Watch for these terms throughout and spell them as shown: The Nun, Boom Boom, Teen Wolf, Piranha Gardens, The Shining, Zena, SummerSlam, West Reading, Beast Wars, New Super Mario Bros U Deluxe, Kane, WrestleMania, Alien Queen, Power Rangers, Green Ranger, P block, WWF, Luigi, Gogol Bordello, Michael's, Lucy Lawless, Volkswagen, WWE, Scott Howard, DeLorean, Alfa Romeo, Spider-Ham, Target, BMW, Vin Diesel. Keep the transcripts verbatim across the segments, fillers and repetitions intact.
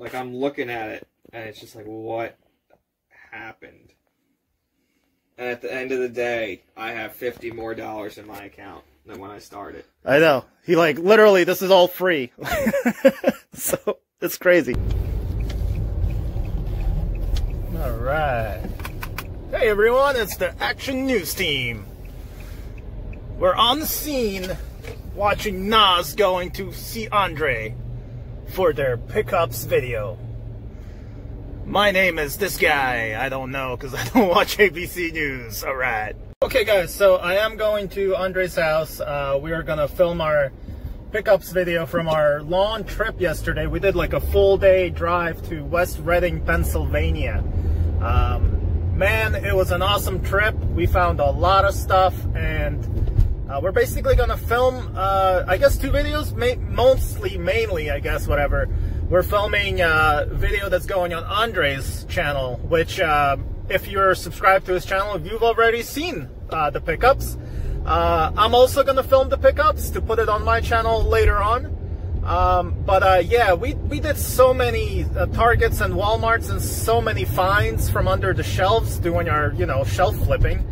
Like, I'm looking at it, and it's just like, what happened? And at the end of the day, I have fifty more dollars in my account than when I started. I know. He, like, literally, this is all free. So, it's crazy. All right. Hey, everyone. It's the Action News Team. We're on the scene watching Nas going to see Andre for their pickups video. My name is this guy. I don't know because I don't watch A B C News. All right. Okay, guys. So I am going to Andre's house. Uh, we are going to film our pickups video from our long trip yesterday. We did like a full day drive to West Reading, Pennsylvania. Um, man, it was an awesome trip. We found a lot of stuff, and Uh, we're basically gonna film, uh, I guess, two videos, ma mostly, mainly, I guess, whatever. We're filming a video that's going on Andre's channel, which, uh, if you're subscribed to his channel, you've already seen uh, the pickups. Uh, I'm also gonna film the pickups to put it on my channel later on. Um, but uh, yeah, we, we did so many uh, Targets and Walmarts and so many finds from under the shelves doing our, you know, shelf flipping,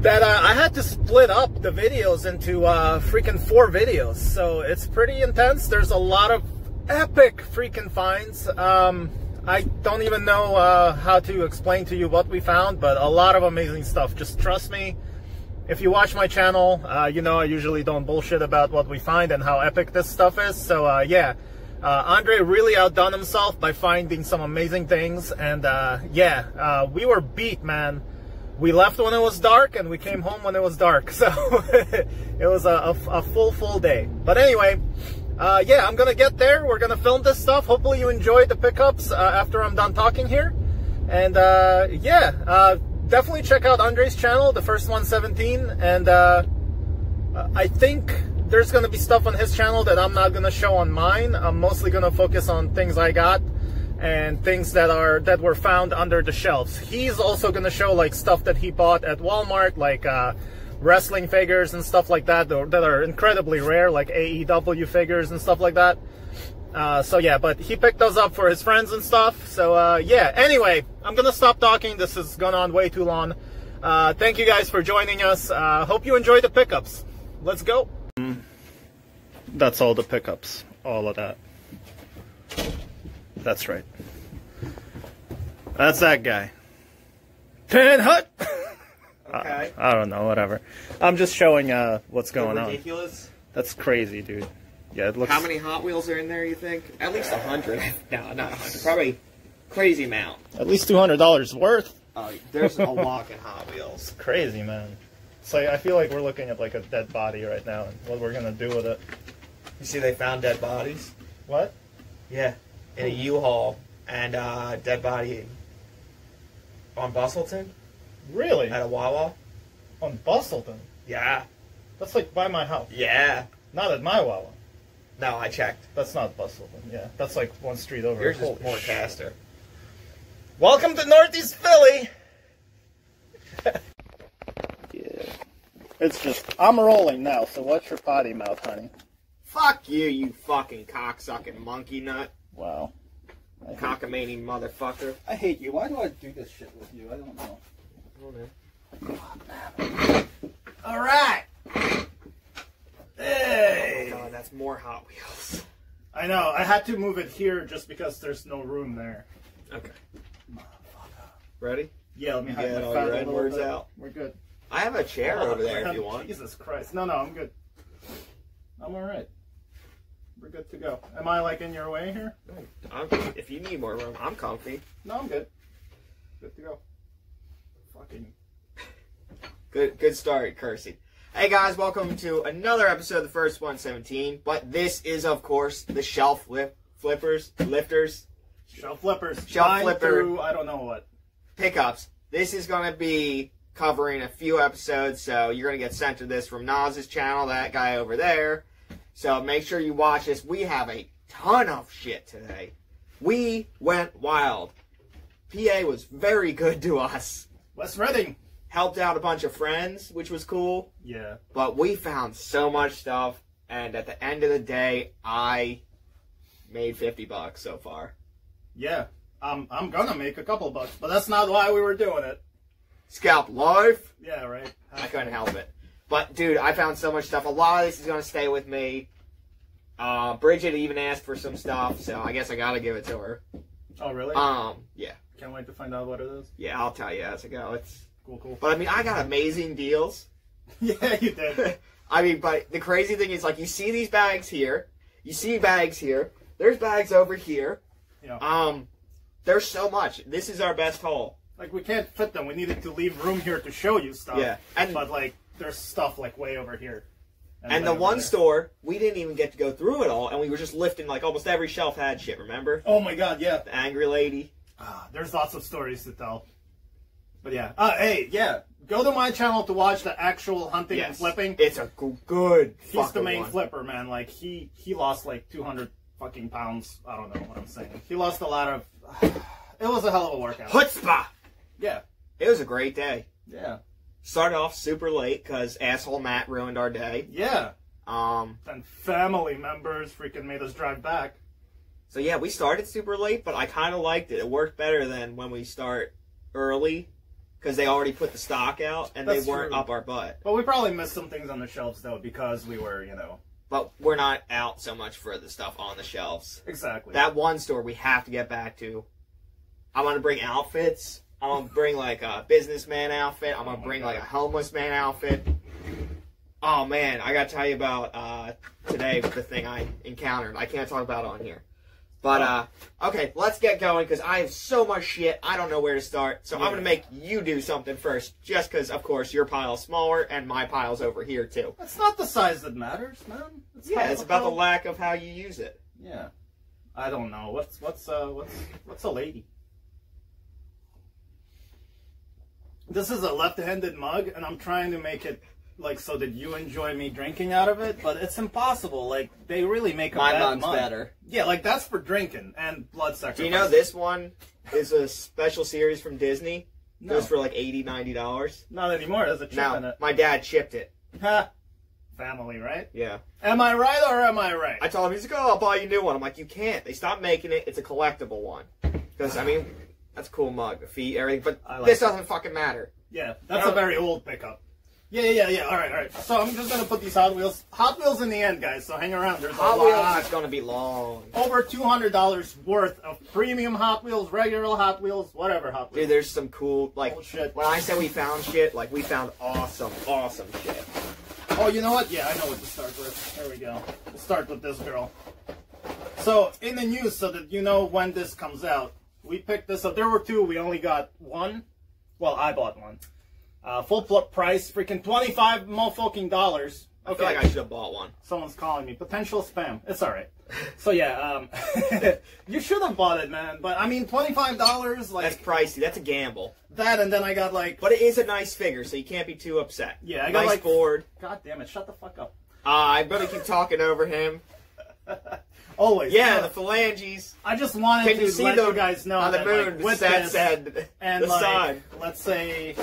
that uh, I had to split up the videos into uh, freaking four videos. So it's pretty intense. There's a lot of epic freaking finds. Um, I don't even know uh, how to explain to you what we found, but a lot of amazing stuff. Just trust me. If you watch my channel, uh, you know I usually don't bullshit about what we find and how epic this stuff is. So uh, yeah, uh, Andre really outdone himself by finding some amazing things. And uh, yeah, uh, we were beat, man. We left when it was dark, and we came home when it was dark. So it was a, a, a full, full day. But anyway, uh, yeah, I'm going to get there. We're going to film this stuff. Hopefully you enjoyed the pickups uh, after I'm done talking here. And uh, yeah, uh, definitely check out Andre's channel, the first one seventeen. And uh, I think there's going to be stuff on his channel that I'm not going to show on mine. I'm mostly going to focus on things I got and things that are that were found under the shelves. He's also gonna show like stuff that he bought at Walmart, like uh, wrestling figures and stuff like that that are incredibly rare, like A E W figures and stuff like that. Uh, so yeah, but he picked those up for his friends and stuff. So uh, yeah, anyway, I'm gonna stop talking. This has gone on way too long. Uh, thank you guys for joining us. Uh, hope you enjoy the pickups. Let's go. That's all the pickups, all of that. That's right. That's that guy. Ten Hut. Okay. I, I don't know. Whatever. I'm just showing uh what's going ridiculous. on. Ridiculous. That's crazy, dude. Yeah, it looks. How many Hot Wheels are in there? You think? At least a hundred. No, not a hundred. Probably crazy amount. At least two hundred dollars worth. Uh, there's a lot in Hot Wheels. Crazy, man. It's like I feel like we're looking at like a dead body right now, and what we're gonna do with it. You see, they found dead bodies. What? Yeah. In a U-Haul, and uh dead body on Bustleton. Really? At a Wawa. On Bustleton? Yeah. That's like by my house. Yeah. Not at my Wawa. No, I checked. That's not Bustleton, yeah. That's like one street over. Yours is more faster. Welcome to Northeast Philly! Yeah. It's just, I'm rolling now, so watch your potty mouth, honey. Fuck you, you fucking cocksucking monkey nut. Wow. Cockamamie motherfucker. I hate you. Why do I do this shit with you? I don't know. Oh, alright! Hey! Oh god, that's more Hot Wheels. I know. I had to move it here just because there's no room there. Okay. Motherfucker. Ready? Yeah, let me hide my all your words bit. out. We're good. I have a chair oh, over there if you want. Jesus Christ. No, no, I'm good. I'm alright. We're good to go. Am I like in your way here? I'm, if you need more room, I'm comfy. No, I'm good. Good to go. Fucking good. Good start, cursing. Hey guys, welcome to another episode of the first one seventeen. But this is, of course, the shelf lip, flippers, lifters, shelf flippers, shelf flipper. Through, I don't know what pickups. This is gonna be covering a few episodes, so you're gonna get sent to this from Nas's channel. That guy over there. So make sure you watch this. We have a ton of shit today. We went wild. P A was very good to us. West Reading helped out a bunch of friends, which was cool. Yeah. But we found so much stuff, and at the end of the day, I made fifty bucks so far. Yeah, I'm, I'm gonna make a couple bucks, but that's not why we were doing it. Scalp life? Yeah, right. I couldn't help it. But, dude, I found so much stuff. A lot of this is gonna stay with me. Uh, Bridget even asked for some stuff, so I guess I gotta give it to her. Oh, really? Um, yeah. Can't wait to find out what it is. Yeah, I'll tell you as I go. It's cool, cool. But I mean, I got amazing deals. Yeah, you did. I mean, but the crazy thing is, like, you see these bags here, you see bags here. There's bags over here. Yeah. Um, there's so much. This is our best haul. Like, we can't fit them. We needed to leave room here to show you stuff. Yeah. And, but like, there's stuff like way over here. And, and the one there. store, we didn't even get to go through it all, and we were just lifting, like, almost every shelf had shit, remember? Oh, my God, yeah. The angry lady. Ah, there's lots of stories to tell. But, yeah. Uh, hey, yeah. Go to my channel to watch the actual hunting yes. and flipping. It's a good fucking He's the main one. flipper, man. Like, he, he lost, like, two hundred fucking pounds. I don't know what I'm saying. He lost a lot of... Uh, it was a hell of a workout. Chutzpah! Yeah. It was a great day. Yeah. Started off super late because asshole Matt ruined our day. Yeah. Um. And family members freaking made us drive back. So yeah, we started super late, but I kind of liked it. It worked better than when we start early because they already put the stock out and That's they weren't true. up our butt. Well, we probably missed some things on the shelves though because we were, you know. But we're not out so much for the stuff on the shelves. Exactly. That one store we have to get back to. I want to bring outfits. I'm going to bring, like, a businessman outfit. I'm going to oh bring, God. like, a homeless man outfit. Oh, man, I got to tell you about uh, today the thing I encountered. I can't talk about it on here. But, uh, okay, let's get going because I have so much shit. I don't know where to start. So yeah. I'm going to make you do something first just because, of course, your pile's smaller and my pile's over here, too. That's not the size that matters, man. It's yeah, it's about the lack of how you use it. Yeah. I don't know. What's, what's, uh, what's, what's a lady? This is a left-handed mug, and I'm trying to make it, like, so that you enjoy me drinking out of it, but it's impossible. Like, they really make a My bad mug's mug. better. Yeah, like, that's for drinking and blood sacrifice. Do you know this one is a special series from Disney? No. It was for, like, eighty dollars, ninety dollars. Not anymore. There's a chip no, in it. My dad chipped it. Ha! Family, right? Yeah. Am I right or am I right? I told him, he's like, oh, I'll buy you a new one. I'm like, you can't. They stopped making it. It's a collectible one. Because, I mean... That's a cool mug, the feet, everything, but like this doesn't that. fucking matter. Yeah, that's a very old pickup. Yeah, yeah, yeah, alright, alright. So I'm just going to put these Hot Wheels, Hot Wheels in the end, guys, so hang around. There's Hot a lot. Wheels is going to be long. Over two hundred dollars worth of premium Hot Wheels, regular Hot Wheels, whatever Hot Wheels. Dude, there's some cool, like, oh, shit. when I say we found shit, like, we found awesome, awesome shit. Oh, you know what? Yeah, I know what to start with. There we go. We'll start with this girl. So, in the news, so that you know when this comes out, we picked this up. There were two. We only got one. Well, I bought one. Uh, full price. Freaking twenty-five motherfucking dollars. Okay. I feel like I should have bought one. Someone's calling me. Potential spam. It's alright. So, yeah. Um, you should have bought it, man. But, I mean, twenty-five dollars. Like, that's pricey. That's a gamble. That, and then I got, like... But it is a nice figure, so you can't be too upset. Yeah, I got, nice like... board. God damn it. Shut the fuck up. Uh, I better keep talking over him. Always. Yeah, the phalanges. I just wanted Can to see let the, you guys know on that the moon, like, with this and, and the like, sun. Let's say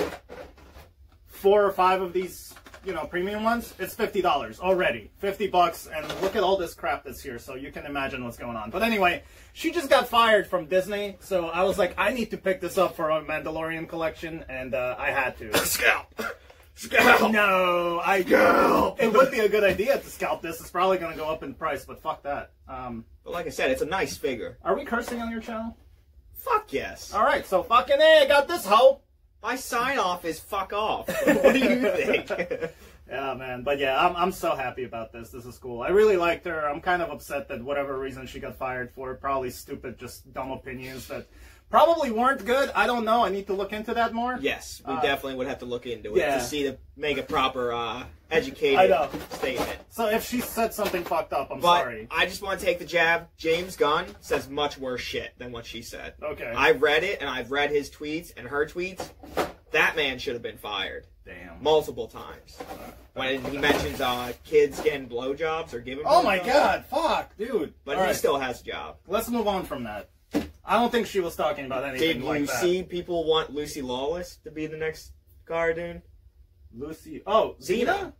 four or five of these, you know, premium ones. It's fifty dollars already, fifty bucks, and look at all this crap that's here. So you can imagine what's going on. But anyway, she just got fired from Disney, so I was like, I need to pick this up for a Mandalorian collection, and uh, I had to. Scalp. Scalp! No, I Scalp! It would be a good idea to scalp this. It's probably going to go up in price, but fuck that. Um, but like I said, it's a nice figure. Are we cursing on your channel? Fuck yes. Alright, so fucking hey, I got this hoe. My sign-off is fuck off. What do you think? Yeah, man. But yeah, I'm, I'm so happy about this. This is cool. I really liked her. I'm kind of upset that whatever reason she got fired for, probably stupid, just dumb opinions that... Probably weren't good. I don't know. I need to look into that more. Yes, we uh, definitely would have to look into it yeah. to see to make a proper uh, educated I know. statement. So if she said something fucked up, I'm but sorry. I just want to take the jab. James Gunn says much worse shit than what she said. Okay. I read it, and I've read his tweets and her tweets. That man should have been fired. Damn. Multiple times. When he mentions uh, kids getting blowjobs or giving Oh, my God. Fuck, dude. But All he right. still has a job. Let's move on from that. I don't think she was talking about anything Did like that. Did you see people want Lucy Lawless to be the next cartoon? Lucy... Oh, Zena?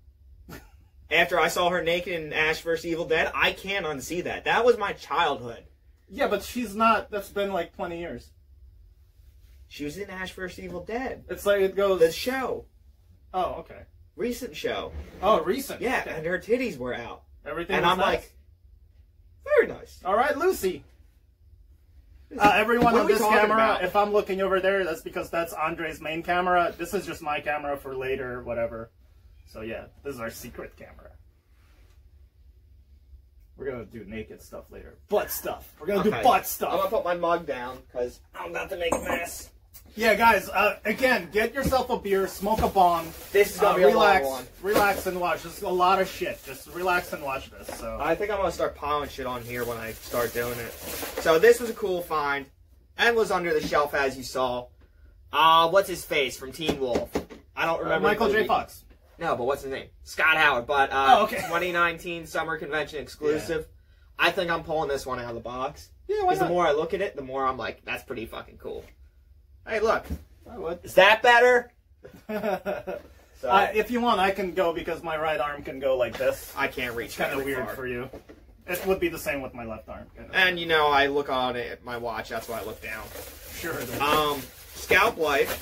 Zena? after I saw her naked in Ash vs Evil Dead, I can't unsee that. That was my childhood. Yeah, but she's not... That's been like twenty years. She was in Ash vs Evil Dead. It's like it goes... The show. Oh, okay. Recent show. Oh, recent. Yeah, okay. And her titties were out. Everything And I'm nice. like, very nice. All right, Lucy. Uh, everyone on this camera, about? if I'm looking over there, that's because that's Andre's main camera. This is just my camera for later, whatever. So yeah, this is our secret camera. We're going to do naked stuff later. Butt stuff. We're going to okay. do butt stuff. I'm going to put my mug down because I'm about to make a mess. Yeah, guys, uh, again, get yourself a beer, smoke a bong. This is going to uh, be relax, a long one. Relax and watch. This is a lot of shit. Just relax and watch this. So I think I'm going to start piling shit on here when I start doing it. So this was a cool find and was under the shelf, as you saw. Uh, what's his face from Teen Wolf? I don't remember. Uh, Michael J. Fox. No, but what's his name? Scott Howard. But uh, oh, okay. twenty nineteen Summer Convention exclusive. Yeah. I think I'm pulling this one out of the box. Yeah, why not? The more I look at it, the more I'm like, that's pretty fucking cool. Hey, look. I would. Is that better? So, uh, if you want, I can go because my right arm can go like this. I can't reach. It's kind of weird for you. It would be the same with my left arm. Kind of. And, you know, I look on it, my watch. That's why I look down. Sure. Um, Scalp Life.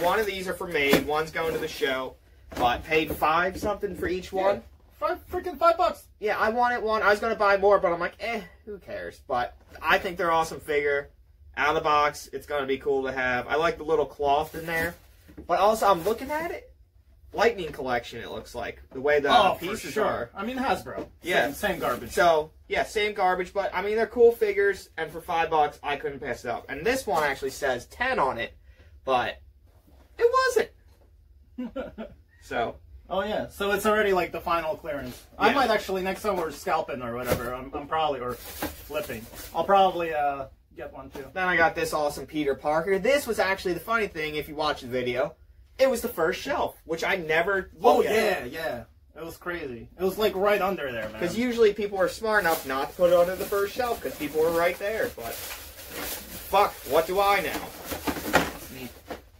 One of these are for me. One's going to the show. But paid five something for each one. Yeah. Five freaking five bucks. Yeah, I wanted one. I was going to buy more, but I'm like, eh, who cares? But I think they're awesome figure. Out of the box, it's going to be cool to have. I like the little cloth in there. But also, I'm looking at it. Lightning Collection, it looks like. The way the oh, pieces for sure. are. I mean, Hasbro. Yeah. Same, same garbage. So, yeah, same garbage. But, I mean, they're cool figures. And for five bucks, I couldn't pass it up. And this one actually says ten on it. But, it wasn't. So. Oh, yeah. So, it's already, like, the final clearance. Yeah. I might actually, next time we're scalping or whatever, I'm, I'm probably, or flipping, I'll probably, uh... get one too. Then I got this awesome Peter Parker. This was actually the funny thing, if you watch the video, it was the first shelf, which I never Oh yeah, yeah. It was crazy. It was like right under there, man. Because usually people are smart enough not to put it under the first shelf because people were right there, but fuck, what do I know?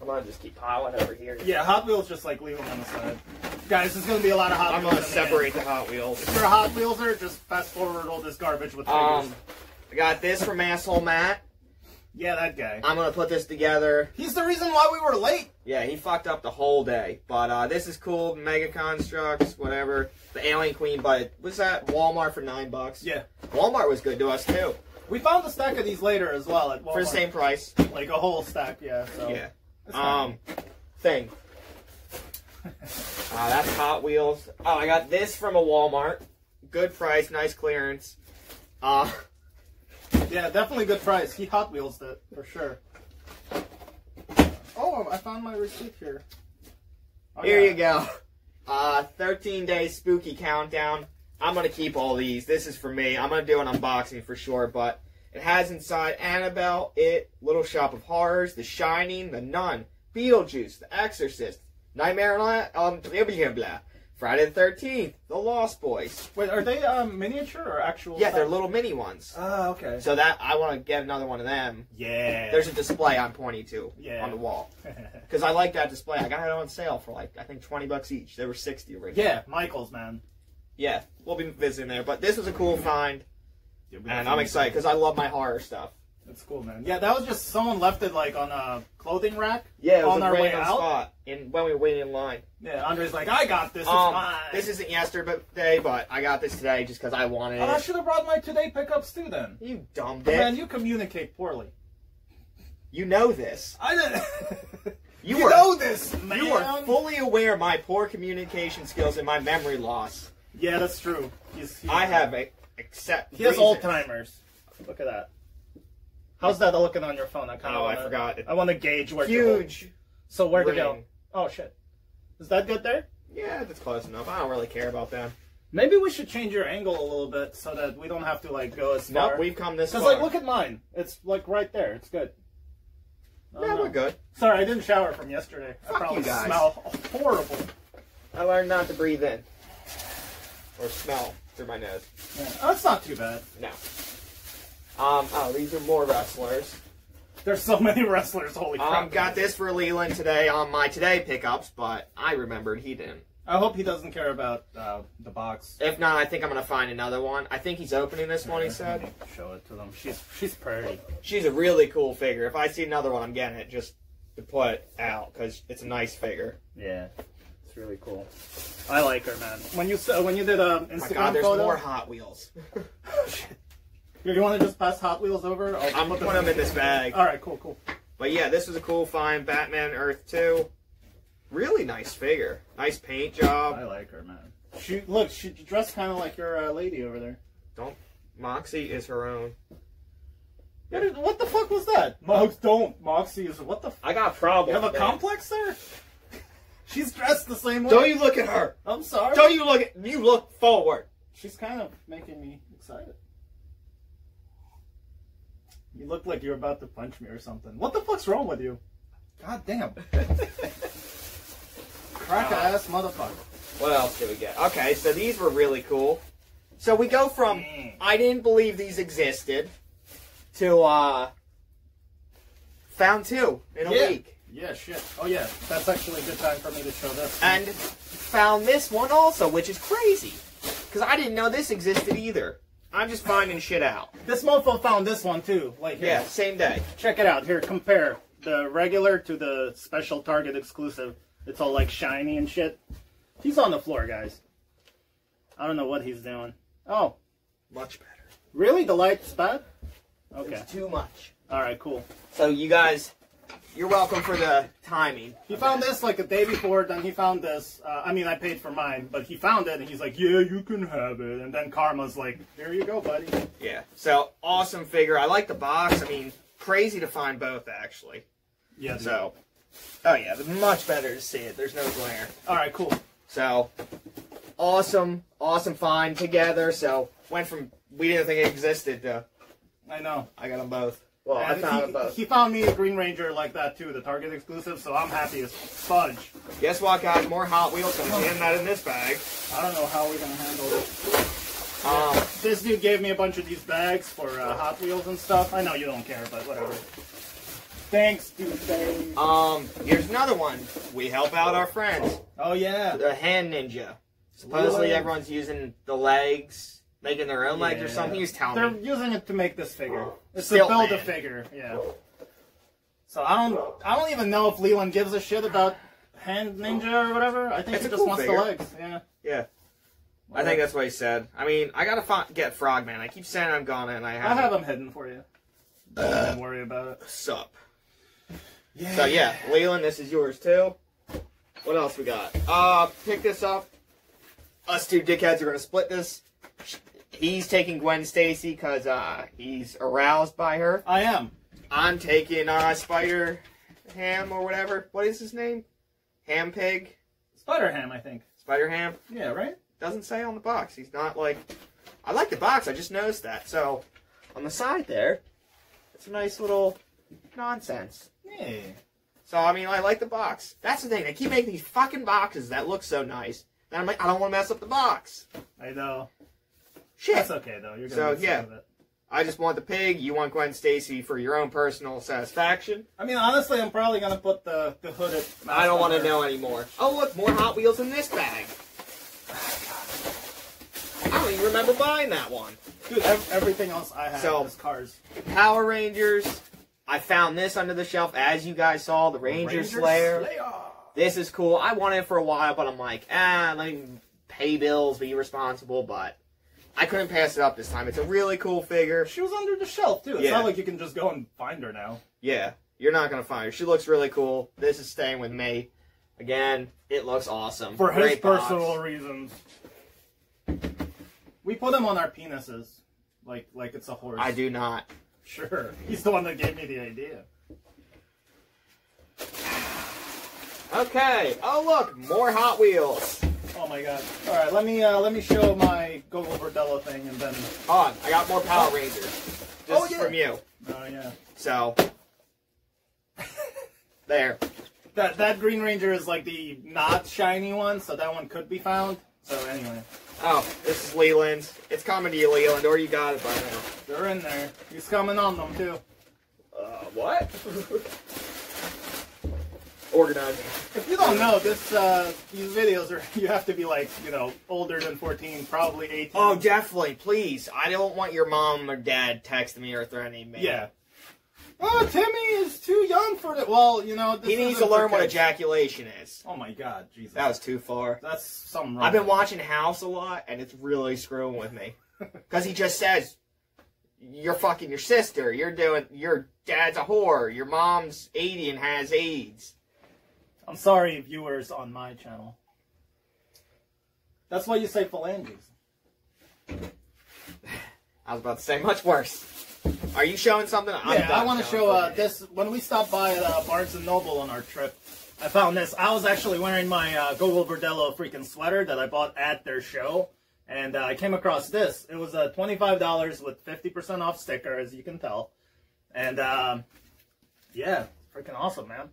I'm gonna just keep piling over here. Yeah, Hot Wheels, just like leave them on the side. Guys, there's gonna be a lot of Hot I'm Wheels. I'm gonna separate the, the Hot Wheels. If you're a Hot Wheelser, just fast forward all this garbage with figures. Um, I got this from Asshole Matt. Yeah, that guy. I'm going to put this together. He's the reason why we were late. Yeah, he fucked up the whole day. But uh, this is cool. Mega Constructs, whatever. The Alien Queen, but was that Walmart for nine bucks? Yeah. Walmart was good to us, too. We found a stack of these later as well at Walmart. For the same price. Like a whole stack, yeah. So. Yeah. Um, thing. uh, that's Hot Wheels. Oh, I got this from a Walmart. Good price, nice clearance. Uh... Yeah, definitely good price. He Hot Wheels it, for sure. Oh, I found my receipt here. Oh, here yeah. you go. Uh, thirteen day Spooky Countdown. I'm going to keep all these. This is for me. I'm going to do an unboxing for sure, but it has inside Annabelle, It, Little Shop of Horrors, The Shining, The Nun, Beetlejuice, The Exorcist, Nightmare on um, blah, blah, blah. Friday the thirteenth, The Lost Boys. Wait, are they um, miniature or actual? Yeah, stuff? They're little mini ones. Oh, uh, okay. So that I want to get another one of them. Yeah. There's a display I'm pointing to yeah. on the wall. Because I like that display. I got it on sale for like, I think twenty bucks each. They were sixty originally. Yeah, Michael's, man. Yeah, we'll be visiting there. But this was a cool find. Yeah, and I'm excited because I love my horror stuff. That's cool, man. Yeah, that was just someone left it like on a clothing rack. Yeah, it was on a our way out. Spot in, when we were waiting in line. Yeah, Andre's like, I got this. Um, it's mine. This isn't yesterday, but I got this today just because I wanted oh, it. I should have brought my today pickups too, then. You dumb bitch. Man, you communicate poorly. You know this. I didn't. you you are, know this, man. You are fully aware of my poor communication skills and my memory loss. Yeah, that's true. He's, he's, I have a except. He has Alzheimer's. Look at that. How's that looking on your phone? I kind of oh, wanna, I forgot. I want to gauge where huge. To go. So where ring. To go? Oh shit! Is that good there? Yeah, that's close enough. I don't really care about that. Maybe we should change your angle a little bit so that we don't have to like go as far. Nope, we've come this far. Cause like look at mine. It's like right there. It's good. Yeah, no. We're good. Sorry, I didn't shower from yesterday. Fuck I probably you guys. Smell horrible. I learned not to breathe in or smell through my nose. Yeah. Oh, that's not too bad. No. Um, oh, these are more wrestlers. There's so many wrestlers, holy crap. Um, got this for Leland today on my today pickups, but I remembered he didn't. I hope he doesn't care about uh, the box. If not, I think I'm going to find another one. I think he's opening this one, he said. Show it to them. She's she's pretty. She's a really cool figure. If I see another one, I'm getting it just to put out, because it's a nice figure. Yeah, it's really cool. I like her, man. When you uh, when you did um, Instagram photo... Oh my God, there's photo? more Hot Wheels. You want to just pass Hot Wheels over? I'll I'm putting them in this bag. All right, cool, cool. But yeah, this was a cool find. Batman Earth two. Really nice figure. Nice paint job. I like her, man. She Look, she dressed kind of like your uh, lady over there. Don't. Moxie is her own. What, is, what the fuck was that? Mox, don't. Moxie is... What the fuck? I got a problem. You have a man. complex there? She's dressed the same way. Don't you look at her. I'm sorry. Don't you look at... You look forward. She's kind of making me excited. You look like you're about to punch me or something. What the fuck's wrong with you? God damn. Crack-ass motherfucker. What else did we get? Okay, so these were really cool. So we go from, mm. I didn't believe these existed, to, uh, found two in a yeah. week. Yeah, shit. Oh, yeah. That's actually a good time for me to show this. And found this one also, which is crazy. Because I didn't know this existed either. I'm just finding shit out. This mofo found this one, too. Like here. Yeah, same day. Check it out. Here, compare the regular to the special Target exclusive. It's all like shiny and shit. He's on the floor, guys. I don't know what he's doing. Oh. Much better. Really? The light's bad? Okay. It's too much. Alright, cool. So you guys, you're welcome for the timing. He found this like a day before, then he found this. Uh, I mean, I paid for mine, but he found it and he's like, yeah, you can have it. And then Karma's like, here you go, buddy. Yeah. So, awesome figure. I like the box. I mean, crazy to find both, actually. Yeah. So... Oh yeah, much better to see it. There's no glare. Alright, cool. So, awesome, awesome find together. So, went from, we didn't think it existed to... I know. I got them both. Well, and I found he, them both. He found me a Green Ranger like that too, the Target exclusive, so I'm happy as fudge. Guess what, guys? More Hot Wheels coming in, not in this bag. I don't know how we're going to handle it. Um, this dude gave me a bunch of these bags for uh, Hot Wheels and stuff. I know you don't care, but whatever. Thanks, dude. Thanks. Um, here's another one. We help out our friends. Oh, yeah. The hand ninja. Supposedly Lord. everyone's using the legs, making their own yeah. legs or something. He's telling They're me. using it to make this figure. It's Stilt to build man. a figure, yeah. So I don't I don't even know if Leland gives a shit about hand ninja or whatever. I think it's he just cool wants figure. the legs. Yeah. Yeah. Well, I think that's what he said. I mean, I gotta find, get Frogman. I keep saying I'm gonna and I haven't. I have him hidden for you. Uh, don't worry about it. Sup. Yeah. So yeah, Leland, this is yours too. What else we got? Uh, pick this up. Us two dickheads are gonna split this. He's taking Gwen Stacy because uh, he's aroused by her. I am. I'm taking uh, Spider-Ham or whatever. What is his name? Ham Pig? Spider-Ham, I think. Spider-Ham? Yeah, right? Doesn't say on the box. He's not like... I like the box, I just noticed that. So, on the side there, it's a nice little nonsense. Yeah. So, I mean, I like the box. That's the thing. They keep making these fucking boxes that look so nice. And I'm like, I don't want to mess up the box. I know. Shit. That's okay, though. You're going to get some of it. I just want the pig. You want Gwen Stacy for your own personal satisfaction. I mean, honestly, I'm probably going to put the, the hood at... I don't want to know anymore. Oh, look. More Hot Wheels in this bag. I don't even remember buying that one. Dude, everything else I have so, is cars. Power Rangers... I found this under the shelf, as you guys saw, the Ranger, Ranger Slayer. Slayer. This is cool. I wanted it for a while, but I'm like, ah, let me pay bills, be responsible, but I couldn't pass it up this time. It's a really cool figure. She was under the shelf, too. It's yeah. not like you can just go and find her now. Yeah, you're not going to find her. She looks really cool. This is staying with me. Again, it looks awesome. For Great his personal box. reasons. We put them on our penises, like like it's a horse. I do not. Sure. He's the one that gave me the idea. Okay. Oh look, more Hot Wheels. Oh my God. All right, let me uh, let me show my Gogol Bordello thing and then. Oh, I got more Power oh. Rangers. Just oh, yeah. from you. Oh yeah. So. there. That that Green Ranger is like the not shiny one, so that one could be found. So anyway. Oh, this is Leland. It's coming to you, Leland, or you got it by now. They're in there. He's coming on them, too. Uh, what? organizing. If you don't know, this uh, these videos are, you have to be like, you know, older than fourteen, probably eighteen. Oh, definitely, please. I don't want your mom or dad texting me or threatening me. Yeah. Oh, Timmy is too young for it. Well, you know, this he needs to learn what ejaculation is. Oh my God, Jesus! That was too far. That's something wrong. I've been watching House a lot, and it's really screwing with me because he just says, "You're fucking your sister. You're doing. Your dad's a whore. Your mom's eighty and has AIDS." I'm sorry, viewers on my channel. That's why you say phalanges. I was about to say much worse. Are you showing something? I'm yeah, I want to show uh, this. When we stopped by at uh, Barnes and Noble on our trip, I found this. I was actually wearing my uh, Gogol Bordello freaking sweater that I bought at their show, and uh, I came across this. It was uh, twenty-five dollars with fifty percent off sticker, as you can tell. And, um, yeah, freaking awesome, man.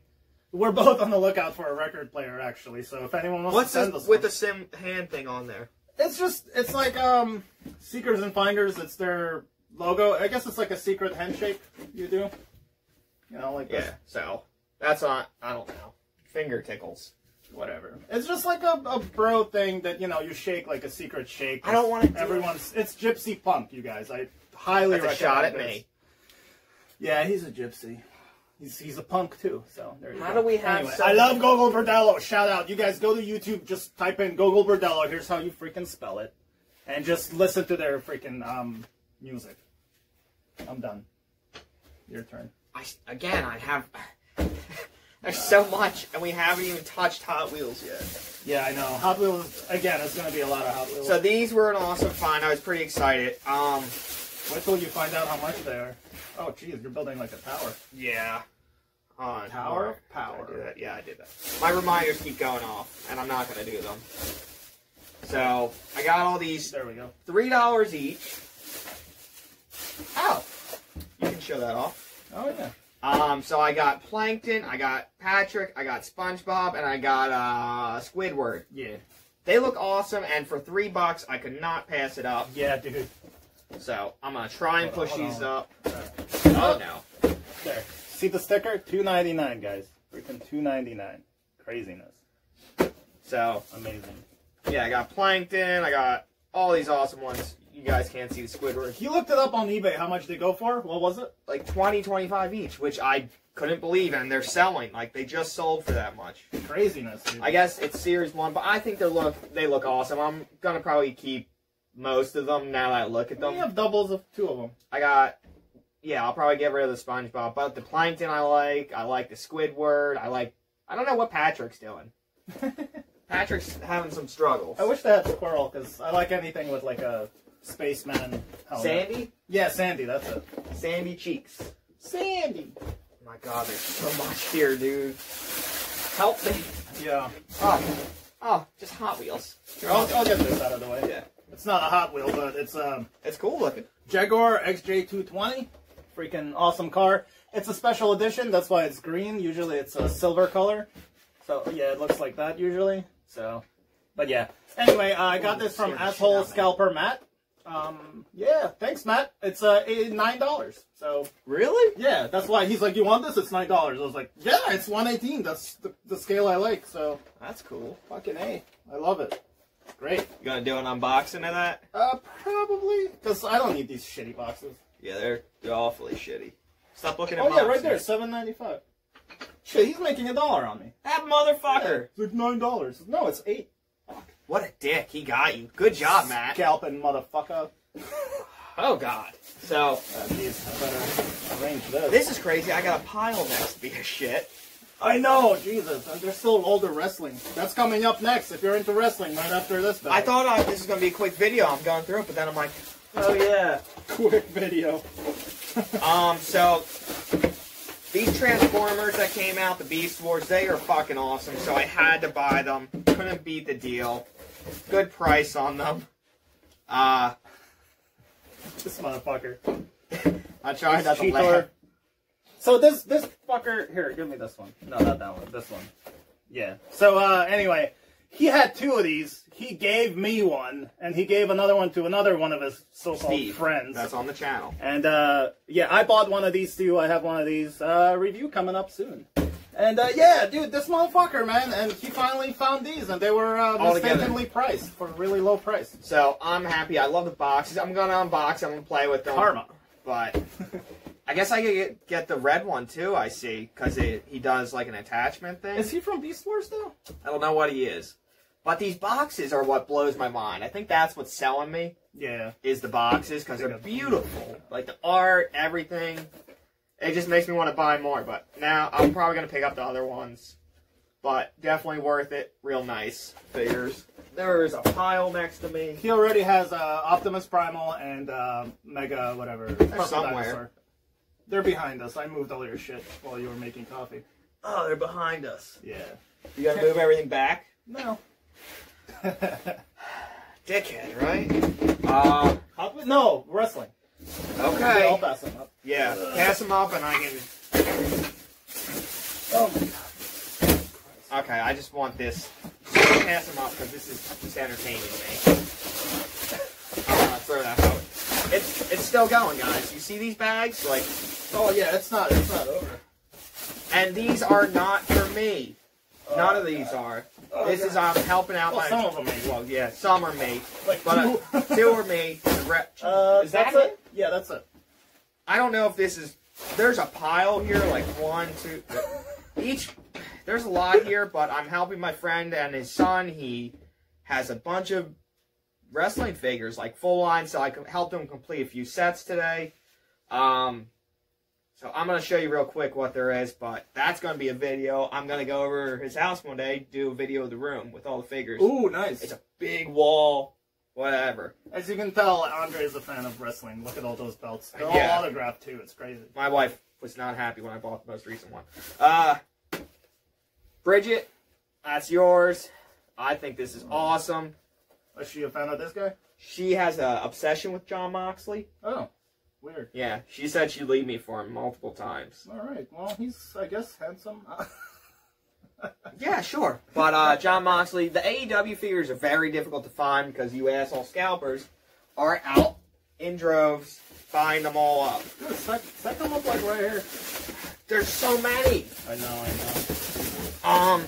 We're both on the lookout for a record player, actually, so if anyone wants What's to send us with one. the sim hand thing on there? It's just, it's like um, Seekers and Finders. It's their logo. I guess it's like a secret handshake you do. You know, like this. Yeah, so that's not, I don't know. Finger tickles. Whatever. It's just like a, a bro thing that, you know, you shake like a secret shake. I don't want to do everyone's, it. It's gypsy punk, you guys. I highly that's recommend it. shot at this. me. Yeah, he's a gypsy. He's, he's a punk, too, so there you How go. How do we have anyway, I love Gogol Bordello. Shout out. You guys go to YouTube, just type in Gogol Bordello. Here's how you freaking spell it. And just listen to their freaking um music. I'm done. Your turn. I, again, I have... There's so much, and we haven't even touched Hot Wheels yet. Yeah, I know. Hot Wheels, again, it's going to be a lot of Hot Wheels. So these were an awesome find. I was pretty excited. Um, Wait till you find out how much they are. Oh, jeez, you're building like a tower. Yeah. Uh, tower of power. I do that? Yeah, I did that. My reminders keep going off, and I'm not going to do them. So I got all these. There we go. three dollars each. Oh, you can show that off. Oh, yeah. Um, so I got Plankton, I got Patrick, I got SpongeBob, and I got, uh, Squidward. Yeah. They look awesome, and for three bucks, I could not pass it up. Yeah, dude. So, I'm gonna try and hold push on, these on. up. Right. Oh, no. There. See the sticker? two ninety-nine, guys. Freaking two ninety-nine. Craziness. So. Amazing. Yeah, I got Plankton, I got all these awesome ones. You guys can't see the Squidward. You looked it up on eBay, how much they go for? What was it? Like twenty, twenty-five each, which I couldn't believe, and they're selling. Like, they just sold for that much. Craziness, dude. I guess it's Series one, but I think they look, they look awesome. I'm going to probably keep most of them now that I look at them. We have doubles of two of them. I got, yeah, I'll probably get rid of the SpongeBob, but the Plankton I like. I like the Squidward. I like, I don't know what Patrick's doing. Patrick's having some struggles. I wish they had Squirrel, because I like anything with, like, a... Spaceman helmet. Sandy? Yeah, Sandy, that's it. Sandy Cheeks. Sandy! Oh my God, there's so much here, dude. Help me. Yeah. Oh, oh just Hot Wheels. Here, I'll, I'll get this out of the way. Yeah. It's not a Hot Wheel, but it's... um. It's cool looking. Jaguar X J two twenty. Freaking awesome car. It's a special edition, that's why it's green. Usually it's a silver color. So, yeah, it looks like that usually. So, but yeah. Anyway, uh, I got this from Asshole Scalper Matt. Um, yeah, thanks, Matt. It's, uh, nine dollars, so... Really? Yeah, that's why. He's like, you want this? It's nine dollars. I was like, yeah, it's one eighteen. That's the, the scale I like, so... That's cool. Fucking A. I love it. Great. You gonna do an unboxing of that? Uh, probably, because I don't need these shitty boxes. Yeah, they're, they're awfully shitty. Stop looking at oh, boxes. Oh, yeah, right there, seven ninety-five. Shit, he's making a dollar on me. That motherfucker! Yeah, it's like nine dollars. No, it's eight. What a dick. He got you. Good job, Matt. Scalping motherfucker. Oh, God. So, uh, geez, I better arrange this. This is crazy. I got a pile next to be a shit. I know. Jesus. There's still older wrestling. That's coming up next if you're into wrestling right after this. Battle. I thought I, this was going to be a quick video. I'm going through it, but then I'm like, oh, yeah. Quick video. um, so, these Transformers that came out, the Beast Wars, they are fucking awesome. So, I had to buy them. Couldn't beat the deal. Good price on them. Uh, this motherfucker. I tried not to laugh. So this this fucker here, give me this one. No, not that one. This one. Yeah. So uh, anyway, he had two of these. He gave me one, and he gave another one to another one of his so-called friends. That's on the channel. And uh, yeah, I bought one of these too. I have one of these. Uh, review coming up soon. And uh, yeah, dude, this motherfucker, man, and he finally found these, and they were uh, mistakenly priced for a really low price. So I'm happy. I love the boxes. I'm gonna unbox. I'm gonna play with them. Karma. But I guess I could get, get the red one too. I see, because he does like an attachment thing. Is he from Beast Wars though? I don't know what he is. But these boxes are what blows my mind. I think that's what's selling me. Yeah. Is the boxes, because they're beautiful. Like the art, everything. It just makes me want to buy more. But now I'm probably going to pick up the other ones. But definitely worth it. Real nice figures. There's a pile next to me. He already has uh, Optimus Primal and uh, Mega whatever. They're somewhere. Dinosaur. They're behind us. I moved all your shit while you were making coffee. Oh, they're behind us. Yeah. You got to move everything back? No. Dickhead, right? Uh, Hop no, wrestling. Okay. I'll pass them up. Yeah, uh, pass them up and I can... Oh my god. Okay, I just want this. Just pass them up because this is just entertaining me. I want to throw that out. It's, it's still going, guys. You see these bags? Like, oh yeah, it's not, it's not over. And these are not for me. Oh, None of these god. are. Oh, this God. is I'm helping out well, my some of them made. Well, yeah, some are me, like but two, uh, two are me. The rep, uh, is that it? Yeah, that's it. I don't know if this is. There's a pile here, like one, two, each. There's a lot here, but I'm helping my friend and his son. He has a bunch of wrestling figures, like full line. So I helped him complete a few sets today. Um, So I'm going to show you real quick what there is, but that's going to be a video. I'm going to go over his house one day, do a video of the room with all the figures. Ooh, nice. It's a big wall, whatever. As you can tell, Andre is a fan of wrestling. Look at all those belts. They're all yeah. autographed, too. It's crazy. My wife was not happy when I bought the most recent one. Uh, Bridget, that's yours. I think this is awesome. Is she a fan of this guy? She has an obsession with John Moxley. Oh. Weird. Yeah, she said she'd leave me for him multiple times. All right, well, he's, I guess, handsome. Yeah, sure. But uh, John Moxley, the A E W figures are very difficult to find because you asshole scalpers are out in droves, buying them all up. Dude, set, set them up like right here. There's so many. I know, I know. Um,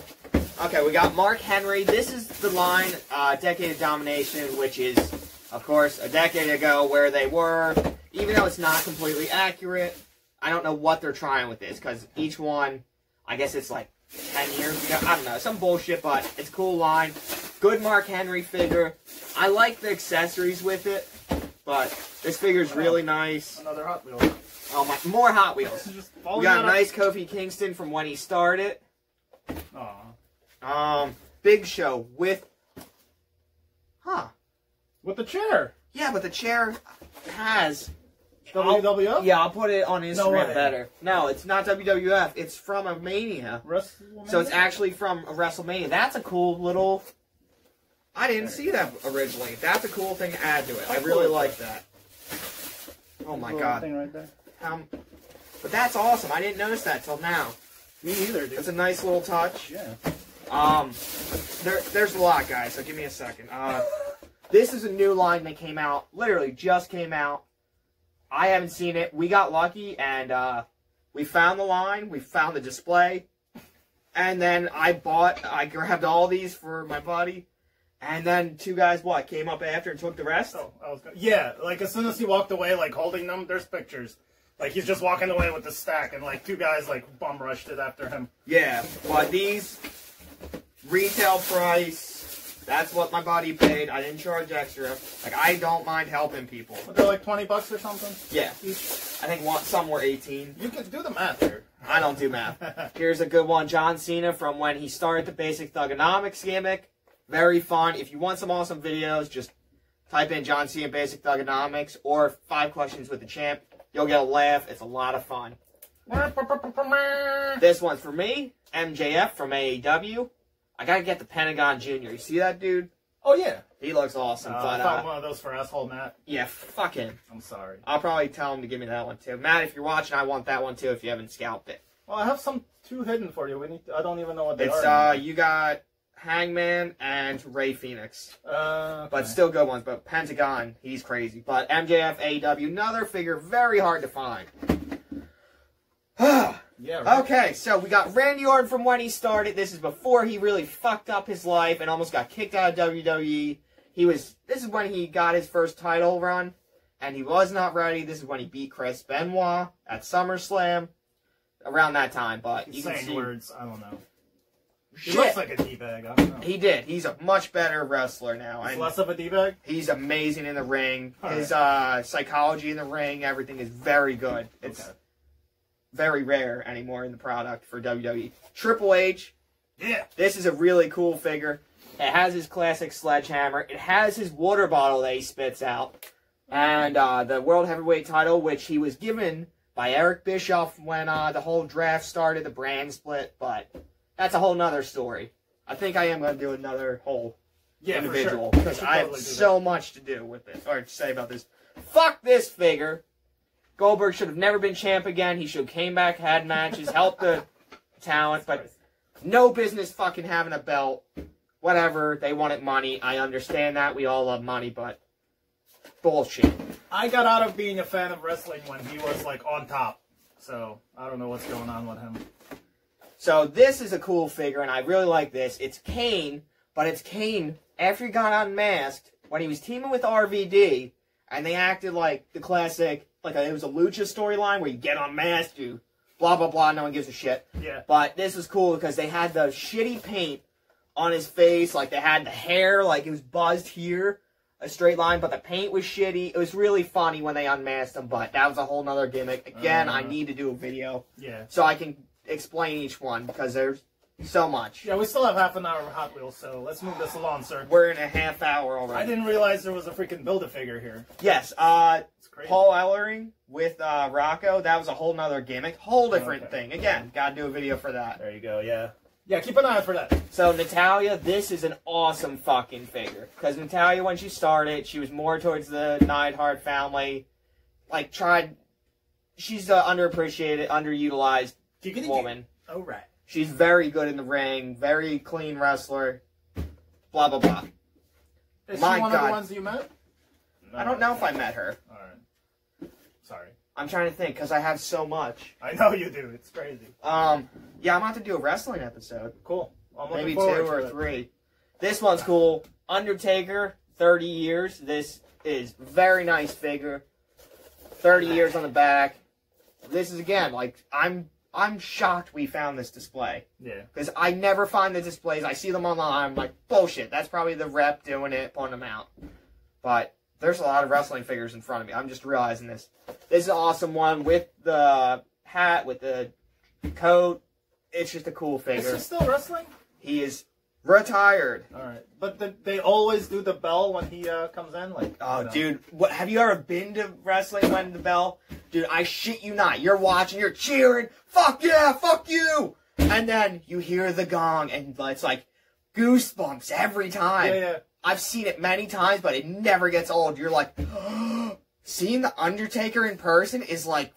okay, we got Mark Henry. This is the line, uh, Decade of Domination, which is, of course, a decade ago where they were. Even though it's not completely accurate, I don't know what they're trying with this, because each one, I guess it's like ten years ago, I don't know, some bullshit, but it's a cool line. Good Mark Henry figure. I like the accessories with it, but this figure's really nice. Another Hot Wheels. Oh my, more Hot Wheels. We got a nice Kofi Kingston from when he started. Aww. Um, Big Show with, huh. With the chair. Yeah, but the chair has... W W F? I'll, yeah, I'll put it on Instagram no better. No, it's not W W F. It's from a Mania. WrestleMania? So it's actually from a WrestleMania. That's a cool little... I didn't see that originally. That's a cool thing to add to it. I really like that. Oh my god. Thing right there. Um, but that's awesome. I didn't notice that till now. Me either, dude. It's a nice little touch. Yeah. Um, there, there's a lot, guys, so give me a second. Uh... This is a new line that came out, literally just came out. I haven't seen it. We got lucky, and uh, we found the line. We found the display. And then I bought, I grabbed all these for my buddy. And then two guys, what, came up after and took the rest? Oh, I was gonna... Yeah, like as soon as he walked away, like holding them, there's pictures. Like he's just walking away with the stack, and like two guys like bum rushed it after him. Yeah, but these, retail price... That's what my buddy paid. I didn't charge extra. Like, I don't mind helping people. But they're like twenty bucks or something? Yeah. I think one, some were eighteen. You can do the math here. I don't do math. Here's a good one. John Cena from when he started the Basic Thuganomics gimmick. Very fun. If you want some awesome videos, just type in John Cena Basic Thuganomics or Five Questions with the Champ. You'll get a laugh. It's a lot of fun. This one's for me. M J F from A E W. I gotta get the Pentagon Junior You see that dude? Oh, yeah. He looks awesome. Uh, but, I found uh, one of those for asshole Matt. Yeah, fuck him. I'm sorry. I'll probably tell him to give me that one, too. Matt, if you're watching, I want that one, too, if you haven't scalped it. Well, I have some two hidden for you. We need to, I don't even know what they it's, are. It's, uh, you got Hangman and Ray Phoenix. Uh, okay. But still good ones. But Pentagon, he's crazy. But M J F, A E W, another figure very hard to find. Yeah. Right. Okay, so we got Randy Orton from when he started. This is before he really fucked up his life and almost got kicked out of W W E. He was. This is when he got his first title run, and he was not ready. This is when he beat Chris Benoit at SummerSlam, around that time. But He's you can saying see words. I don't know. He Shit. looks like a d-bag. I don't know. He did. He's a much better wrestler now. He's less of a d-bag? He's amazing in the ring. All His right. uh, psychology in the ring, everything is very good. It's okay. very rare anymore in the product for W W E. Triple H. Yeah. This is a really cool figure. It has his classic sledgehammer. It has his water bottle that he spits out. And uh, the World Heavyweight title, which he was given by Eric Bischoff when uh, the whole draft started, the brand split, but... That's a whole nother story. I think I am going to do another whole yeah, individual. Because sure. I have so that. much to do with this. Or to say about this. Fuck this figure. Goldberg should have never been champ again. He should have came back, had matches, helped the talent. But no business fucking having a belt. Whatever. They wanted money. I understand that. We all love money, but bullshit. I got out of being a fan of wrestling when he was, like, on top. So, I don't know what's going on with him. So this is a cool figure, and I really like this. It's Kane, but it's Kane after he got unmasked, when he was teaming with R V D, and they acted like the classic, like a, it was a Lucha storyline where you get unmasked, you blah, blah, blah, no one gives a shit. Yeah. But this was cool because they had the shitty paint on his face, like they had the hair, like it was buzzed here, a straight line, but the paint was shitty. It was really funny when they unmasked him, but that was a whole nother gimmick. Again, uh, I need to do a video. Yeah. So I can... explain each one, because there's so much. Yeah, we still have half an hour of Hot Wheels, so let's move this along, sir. We're in a half hour already. I didn't realize there was a freaking Build-A-Figure here. Yes, uh, Paul Ellering with uh, Rocco, that was a whole nother gimmick. Whole different oh, okay. thing. Again, gotta do a video for that. There you go, yeah. Yeah, keep an eye out for that. So, Natalia, this is an awesome fucking figure. Because Natalia, when she started, she was more towards the Neidhart family. Like, tried... She's uh, underappreciated, underutilized woman. Oh, right. She's very good in the ring, very clean wrestler, blah, blah, blah. Is My she one God. of the ones you met? No, I don't know if I met her. All right. Sorry. I'm trying to think, because I have so much. I know you do. It's crazy. Um, yeah, I'm going to have to do a wrestling episode. Cool. I'm Maybe two or three. This one's cool. Undertaker, thirty years. This is very nice figure. thirty years on the back. This is, again, like, I'm... I'm shocked we found this display. Yeah. Because I never find the displays. I see them online. I'm like, bullshit. That's probably the rep doing it, putting them out. But there's a lot of wrestling figures in front of me. I'm just realizing this. This is an awesome one with the hat, with the coat. It's just a cool figure. Is he still wrestling? He is retired. All right. But the, they always do the bell when he uh, comes in? Like, oh, you know. Dude. What, have you ever been to wrestling when the bell... Dude, I shit you not. You're watching, you're cheering, fuck yeah, fuck you! And then you hear the gong, and it's like goosebumps every time. Yeah, yeah. I've seen it many times, but it never gets old. You're like, oh. Seeing The Undertaker in person is like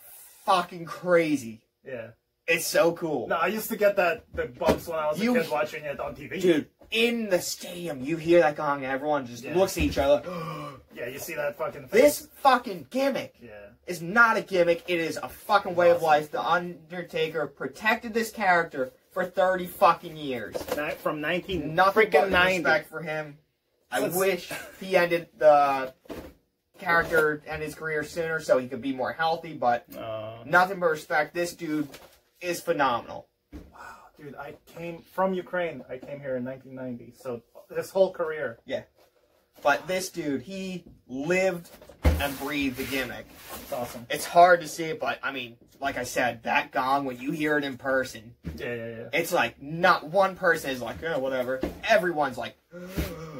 fucking crazy. Yeah. It's so cool. No, I used to get that the bumps when I was you, a kid watching it on T V. Dude, in the stadium, you hear that gong, and everyone just yeah. looks at each other. Oh. Yeah, you see that fucking thing. This fucking gimmick. Yeah. It's not a gimmick. It is a fucking way awesome. of life. The Undertaker protected this character for thirty fucking years. Not from nineteen. Nothing but ninety. Respect for him. I Let's... wish he ended the character and his career sooner so he could be more healthy. But uh... nothing but respect. This dude is phenomenal. Wow, dude! I came from Ukraine. I came here in nineteen ninety. So this whole career. Yeah. But this dude, he lived and breathed the gimmick. It's awesome. It's hard to see it, but, I mean, like I said, that gong, when you hear it in person, yeah, yeah, yeah. It's like not one person is like, oh, whatever. Everyone's like,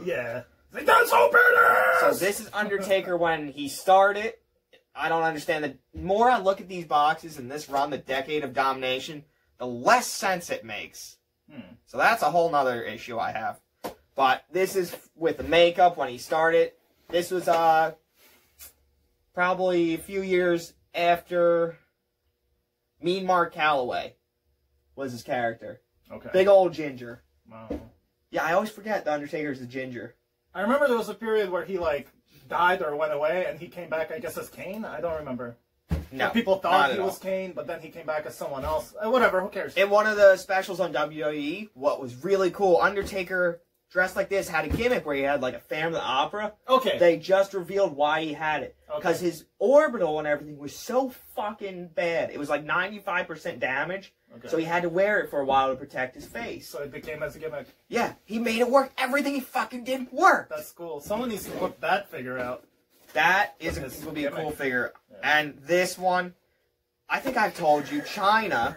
yeah. It's like, that's so badass! So this is Undertaker when he started. I don't understand. The more I look at these boxes and this run, the Decade of Domination, the less sense it makes. Hmm. So that's a whole nother issue I have. But this is with the makeup when he started. This was uh probably a few years after Mean Mark Calloway was his character. Okay. Big old ginger. Wow. Yeah, I always forget The Undertaker's a ginger. I remember there was a period where he like died or went away and he came back, I guess, as Kane? I don't remember. No, people thought he all. was Kane, but then he came back as someone else. Uh, whatever, who cares? In one of the specials on W W E, what was really cool, Undertaker dressed like this had a gimmick where he had like a family opera. Okay. They just revealed why he had it. Because okay. his orbital and everything was so fucking bad. It was like ninety-five percent damage. Okay. So he had to wear it for a while to protect his face. So it became as a gimmick. Yeah, he made it work. Everything he fucking did worked. That's cool. Someone needs to put that figure out. That is a, would be a cool figure. Yeah. And this one, I think I've told you, China.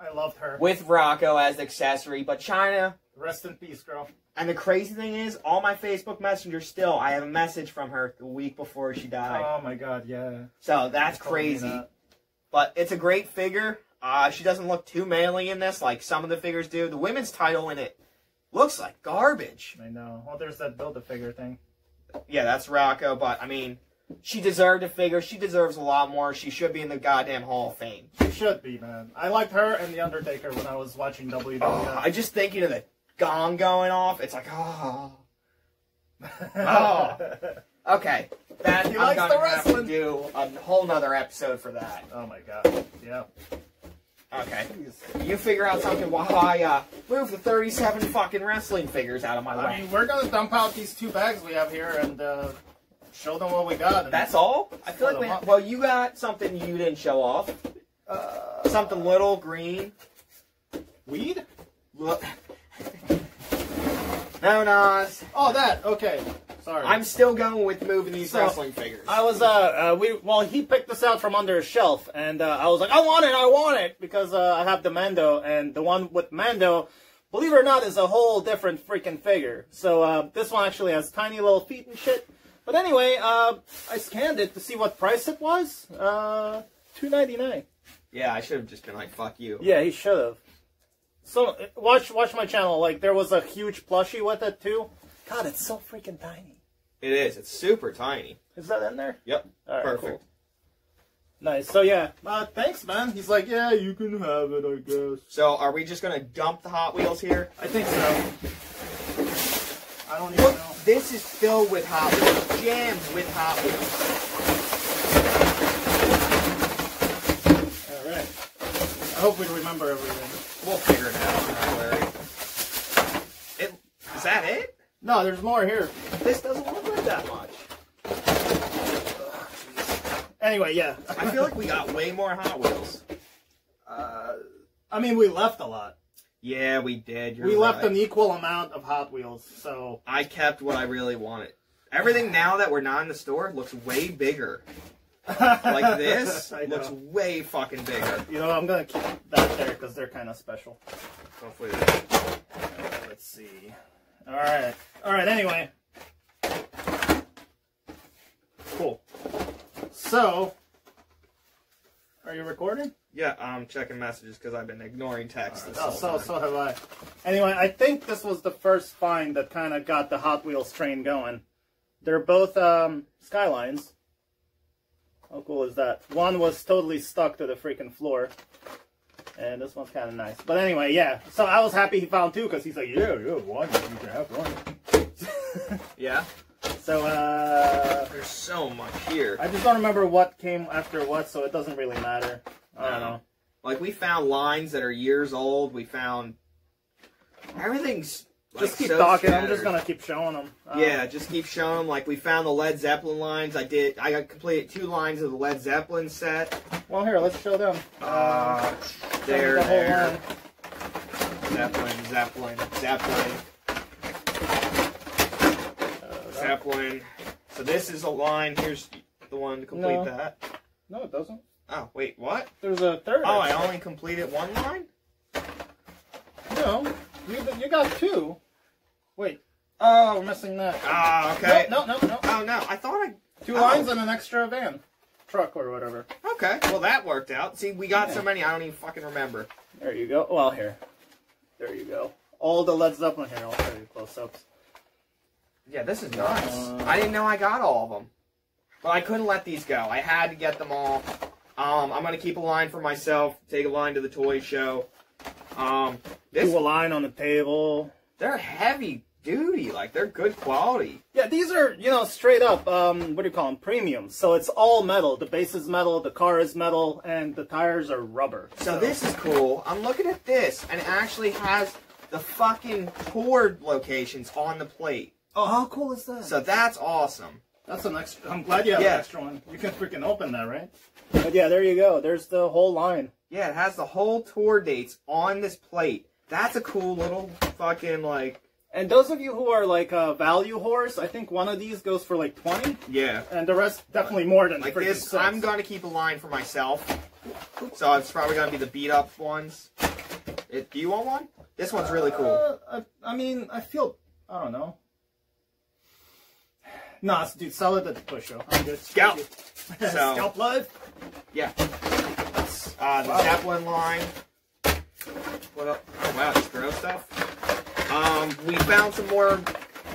I loved her. With Rocco as the accessory, but China. Rest in peace, girl. And the crazy thing is, on my Facebook Messenger still, I have a message from her the week before she died. Oh my god, yeah. So that's crazy. That. But it's a great figure. Uh, she doesn't look too manly in this, like some of the figures do. The women's title in it looks like garbage. I know. Well, there's that Build-A-Figure thing. Yeah, that's Rocco, but, I mean, she deserved a figure. She deserves a lot more. She should be in the goddamn Hall of Fame. She should be, man. I liked her and The Undertaker when I was watching W W F. Oh, I just think, you know, the gong going off, it's like, oh. Oh. Okay. That, he I'm going to have to do a whole nother episode for that. Oh, my God. Yeah. Okay. You figure out something while I uh, move the thirty-seven fucking wrestling figures out of my life. I mean, we're gonna dump out these two bags we have here and uh, show them what we got. That's all? I feel like we have, well, you got something you didn't show off. Uh, something little, green. Weed? Look. No, Nas. Oh, that. Okay. Sorry. I'm still going with moving these so, wrestling figures. I was, uh, uh, we, well, he picked this out from under a shelf, and uh, I was like, I want it, I want it, because uh, I have the Mando, and the one with Mando, believe it or not, is a whole different freaking figure. So uh, this one actually has tiny little feet and shit. But anyway, uh, I scanned it to see what price it was. Uh, two ninety-nine. Yeah, I should have just been like, fuck you. Yeah, he should have. So watch, watch my channel. Like there was a huge plushie with it too. God, it's so freaking tiny. It is. It's super tiny. Is that in there? Yep. All right, perfect. Cool. Nice. So, yeah. Uh, thanks, man. He's like, yeah, you can have it, I guess. So, are we just going to dump the Hot Wheels here? I think so. I don't even Look, know. This is filled with Hot Wheels. Jammed with Hot Wheels. All right. I hope we remember everything. We'll figure it out. Don't worry. It, is that it? No, there's more here. This doesn't look like that much. Anyway, yeah. I feel like we got way more Hot Wheels. Uh, I mean, we left a lot. Yeah, we did. You're we right. left an equal amount of Hot Wheels, so... I kept what I really wanted. Everything now that we're not in the store looks way bigger. Like this looks way fucking bigger. You know, I'm going to keep that there because they're kind of special. Hopefully they... uh, let's see... All right. All right, anyway. Cool. So, are you recording? Yeah, I'm checking messages because I've been ignoring texts right. this oh, whole so, time. So have I. Anyway, I think this was the first find that kind of got the Hot Wheels train going. They're both um, Skylines. How cool is that? One was totally stuck to the freaking floor. And this one's kind of nice. But anyway, yeah. So I was happy he found two because he's like, yeah, yeah, one. You can have one. Yeah. So, uh... there's so much here. I just don't remember what came after what, so it doesn't really matter. I don't no. know. Like, we found lines that are years old. We found... Everything's... Like, just keep so talking. Scattered. I'm just going to keep showing them. Um, yeah, just keep showing them. Like, we found the Led Zeppelin lines. I did. I completed two lines of the Led Zeppelin set. Well, here, let's show them. Uh, um, there, the there. Zeppelin, Zeppelin, Zeppelin. Uh, Zeppelin. So this is a line. Here's the one to complete no. that. No, it doesn't. Oh, wait, what? There's a third. Oh, I only completed one line? No. You, you got two. Wait. Oh, we're missing that. Ah, oh, okay. No, no, no, no. Oh, no. I thought I... Two oh. lines and an extra van. Truck or whatever. Okay. Well, that worked out. See, we got yeah. so many, I don't even fucking remember. There you go. Well, here. There you go. All the Led Zeppelin here. I'll show you close-ups. Yeah, this is nice. Uh, I didn't know I got all of them. But I couldn't let these go. I had to get them all. Um, I'm going to keep a line for myself. Take a line to the toy show. Um, this, do a line on the table. They're heavy duty. Like, they're good quality. Yeah, these are, you know, straight up, um, what do you call them, premium. So it's all metal. The base is metal, the car is metal, and the tires are rubber. So, so this is cool. I'm looking at this, and it actually has the fucking cord locations on the plate. Oh, how cool is that? So that's awesome. That's an extra. I'm glad you have yeah. an extra one. You can freaking open that, right? But yeah, there you go. There's the whole line. Yeah, it has the whole tour dates on this plate. That's a cool little fucking, like... And those of you who are, like, uh, value whores, I think one of these goes for, like, twenty. Yeah. And the rest, definitely more than... Like this, six. I'm going to keep a line for myself. So it's probably going to be the beat-up ones. It, do you want one? This one's really cool. Uh, I, I mean, I feel... I don't know. Nah, dude, sell it at the push, yo. I'm good. Scalp! So, Scalp live? Yeah. Uh, the wow. Zeppelin line. What up? Oh, wow, it's gross stuff. Um, we found some more,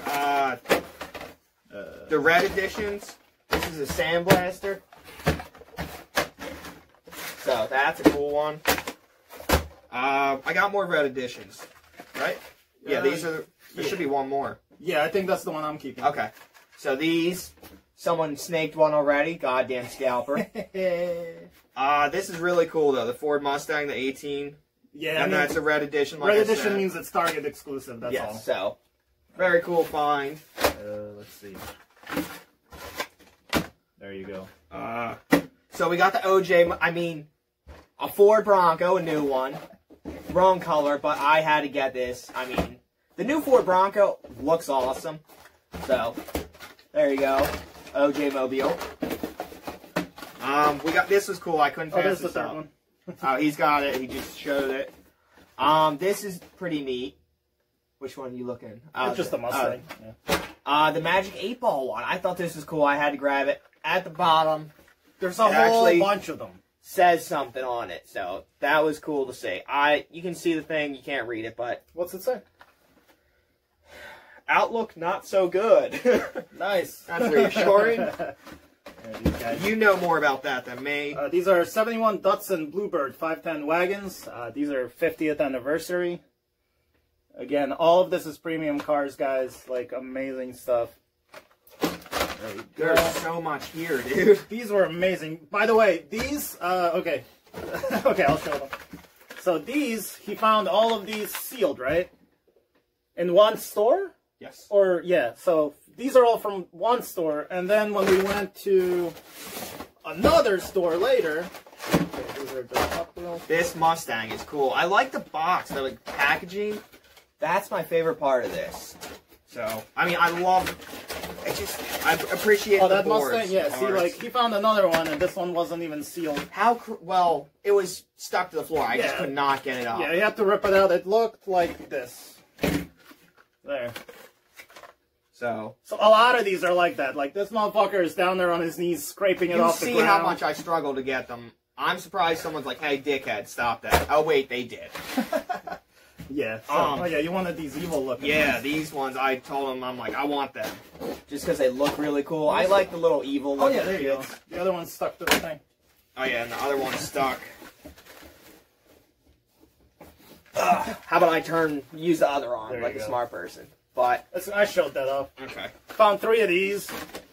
uh, uh, the red editions. This is a sandblaster. So, that's a cool one. Uh, I got more red editions, right? Yeah, uh, these are, there yeah. should be one more. Yeah, I think that's the one I'm keeping. Okay. So these, someone snaked one already. Goddamn scalper. uh, this is really cool, though. The Ford Mustang, the eighteen. Yeah, and I mean, that's a red edition. Like red edition means it's Target exclusive. That's yes, all. So very cool find. Uh, let's see. There you go. Uh, so we got the O J. I mean, a Ford Bronco, a new one. Wrong color, but I had to get this. I mean, the new Ford Bronco looks awesome. So there you go, O J Mobile. Um, we got this was cool. I couldn't pass oh, this the third one. Oh, he's got it. He just showed it. Um, this is pretty neat. Which one are you looking? Uh, it's just the Mustang. Uh, yeah. uh, the Magic eight Ball one. I thought this was cool. I had to grab it. At the bottom, there's a whole bunch of them. Says something on it, so that was cool to see. I, you can see the thing. You can't read it, but what's it say? Outlook not so good. Nice. That's reassuring. You know more about that than me. Uh, these are seventy-one Datsun Bluebird five ten wagons. Uh, these are fiftieth anniversary. Again, all of this is premium cars, guys. Like, amazing stuff. There There's go. so much here, dude. These were amazing. By the way, these... Uh, okay. Okay, I'll show them. So these, he found all of these sealed, right? In one store? Yes. Or, yeah, so... These are all from one store, and then when we went to another store later, this Mustang is cool. I like the box, the like, packaging. That's my favorite part of this. So, I mean, I love. I just, I appreciate. Oh, the that boards, Mustang, yeah. See, like he found another one, and this one wasn't even sealed. How? Cr well, it was stuck to the floor. I yeah. just could not get it off. Yeah, you have to rip it out. It looked like this. There. So, so a lot of these are like that. Like, this motherfucker is down there on his knees scraping it off the ground. You see how much I struggle to get them. I'm surprised someone's like, hey, dickhead, stop that. Oh, wait, they did. Yeah. So, um, oh, yeah, you wanted these evil-looking Yeah, ones. These ones, I told them, I'm like, I want them. Just because they look really cool. I like the little evil looking. Oh, yeah, there you go. The other one's stuck to the thing. Oh, yeah, and the other one's stuck. Ugh, how about I turn, use the other arm like a smart person? But I showed that up. Okay. Found three of these.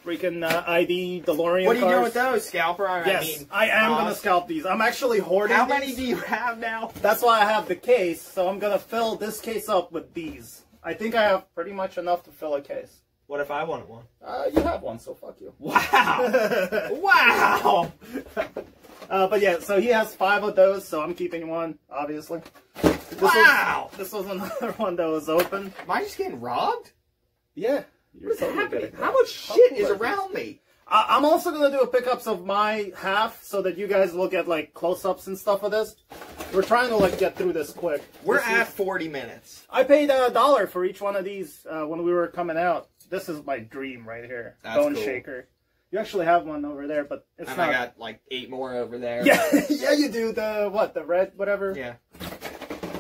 Freaking uh, I D DeLorean What are you cars. doing with those, Scalper? I yes, mean, I am uh, going to scalp these. I'm actually hoarding How these. many do you have now? That's why I have the case, so I'm going to fill this case up with these. I think I have pretty much enough to fill a case. What if I wanted one? Uh, you have one, so fuck you. Wow! Wow! Uh, but yeah, so he has five of those, so I'm keeping one, obviously. This wow! Was, this was another one that was open. Am I just getting robbed? Yeah. You're What's totally happening? How much shit is around me? Uh, I'm also going to do a pickups of my half so that you guys will get, like, close-ups and stuff of this. We're trying to, like, get through this quick. We're this at is, forty minutes. I paid a dollar for each one of these uh, when we were coming out. This is my dream right here. That's Bone cool. Shaker. You actually have one over there, but it's and not... And I got, like, eight more over there. Yeah, yeah, you do. The, what, the red whatever? Yeah.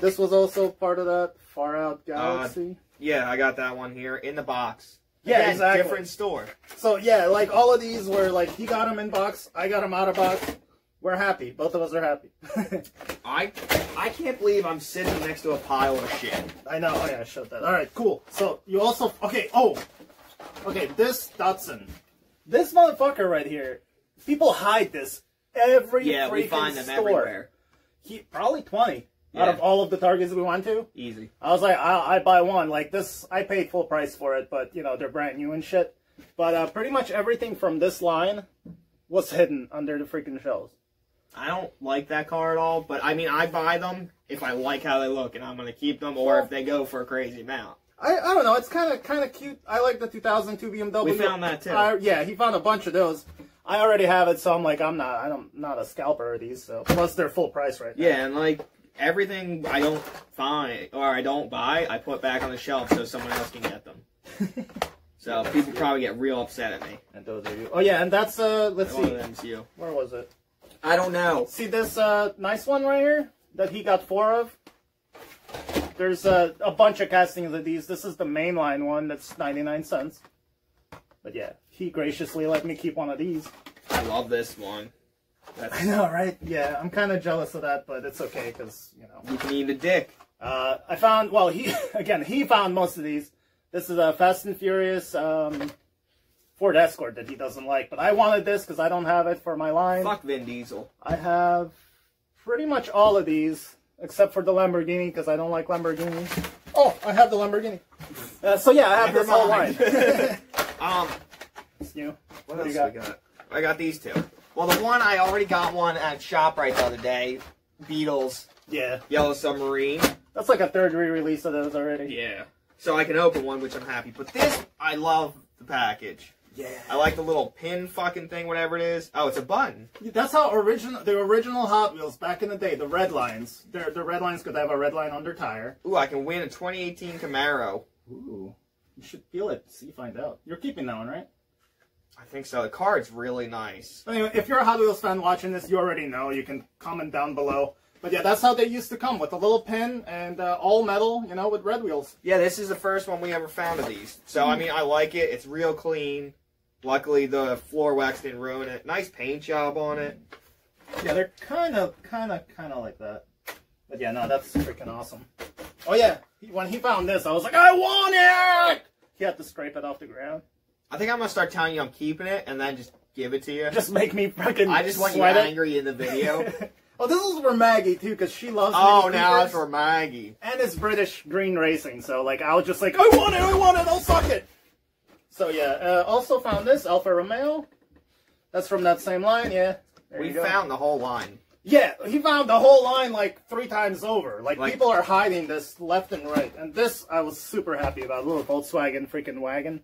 This was also part of that Far Out Galaxy. Uh, yeah, I got that one here in the box. Yeah, Again, exactly. Different store. So, yeah, like, all of these were, like, he got them in box, I got them out of box. We're happy. Both of us are happy. I I can't believe I'm sitting next to a pile of shit. I know. Oh, yeah, I showed that. All right, cool. So, you also... Okay, oh. Okay, this Dotson. This motherfucker right here. People hide this every freaking store. Yeah, we find them everywhere. He, probably twenty yeah. out of all of the Targets we went to. Easy. I was like, I, I buy one. Like, this... I paid full price for it, but, you know, they're brand new and shit. But uh, pretty much everything from this line was hidden under the freaking shelves. I don't like that car at all, but I mean, I buy them if I like how they look, and I'm gonna keep them, or well, if they go for a crazy amount. I I don't know. It's kind of kind of cute. I like the two thousand two B M W. We found that too. I, yeah, he found a bunch of those. I already have it, so I'm like, I'm not I don't not a scalper of these. So plus they're full price right now. Yeah, and like everything I don't find or I don't buy, I put back on the shelf so someone else can get them. So people probably get real upset at me. And those are you. Oh yeah, and that's uh. Let's see. M C U. Where was it? I don't know. See this uh, nice one right here that he got four of? There's uh, a bunch of castings of these. This is the mainline one that's ninety-nine cents. But yeah, he graciously let me keep one of these. I love this one. That's... I know, right? Yeah, I'm kind of jealous of that, but it's okay because, you know. You can eat a dick. Uh, I found, well, he again, he found most of these. This is a Fast and Furious... Um, Ford Escort that he doesn't like, but I wanted this because I don't have it for my line. Fuck Vin Diesel. I have pretty much all of these, except for the Lamborghini, because I don't like Lamborghini. Oh, I have the Lamborghini. Uh, so yeah, I have Never this whole line. um, it's new. What, what else do you got? We got? I got these two. Well, the one, I already got one at ShopRite the other day. Beatles. Yeah. Yellow Submarine. That's like a third re-release of those already. Yeah. So I can open one, which I'm happy. But this, I love the package. Yeah. I like the little pin fucking thing, whatever it is. Oh, it's a button. That's how original the original Hot Wheels back in the day, the red lines. They're, they're red lines because they have a red line on their tire. Ooh, I can win a twenty eighteen Camaro. Ooh. You should feel it. See, find out. You're keeping that one, right? I think so. The card's really nice. But anyway, if you're a Hot Wheels fan watching this, you already know. You can comment down below. But yeah, that's how they used to come, with a little pin and uh, all metal, you know, with red wheels. Yeah, this is the first one we ever found of these. So, I mean, I like it. It's real clean. Luckily, the floor wax didn't ruin it. Nice paint job on it. Yeah, they're kind of, kind of, kind of like that. But yeah, no, that's freaking awesome. Oh yeah, when he found this, I was like, I want it! He had to scrape it off the ground. I think I'm going to start telling you I'm keeping it and then just give it to you. Just make me fucking I just want you angry it. in the video. Oh, this is for Maggie, too, because she loves Oh, now it's for Maggie. And it's British green racing, so, like, I was just like, I want it, I want it, I'll suck it! So, yeah, uh, also found this, Alfa Romeo. That's from that same line, yeah. There we found the whole line. Yeah, he found the whole line, like, three times over. Like, like, people are hiding this left and right. And this, I was super happy about. A little Volkswagen freaking wagon.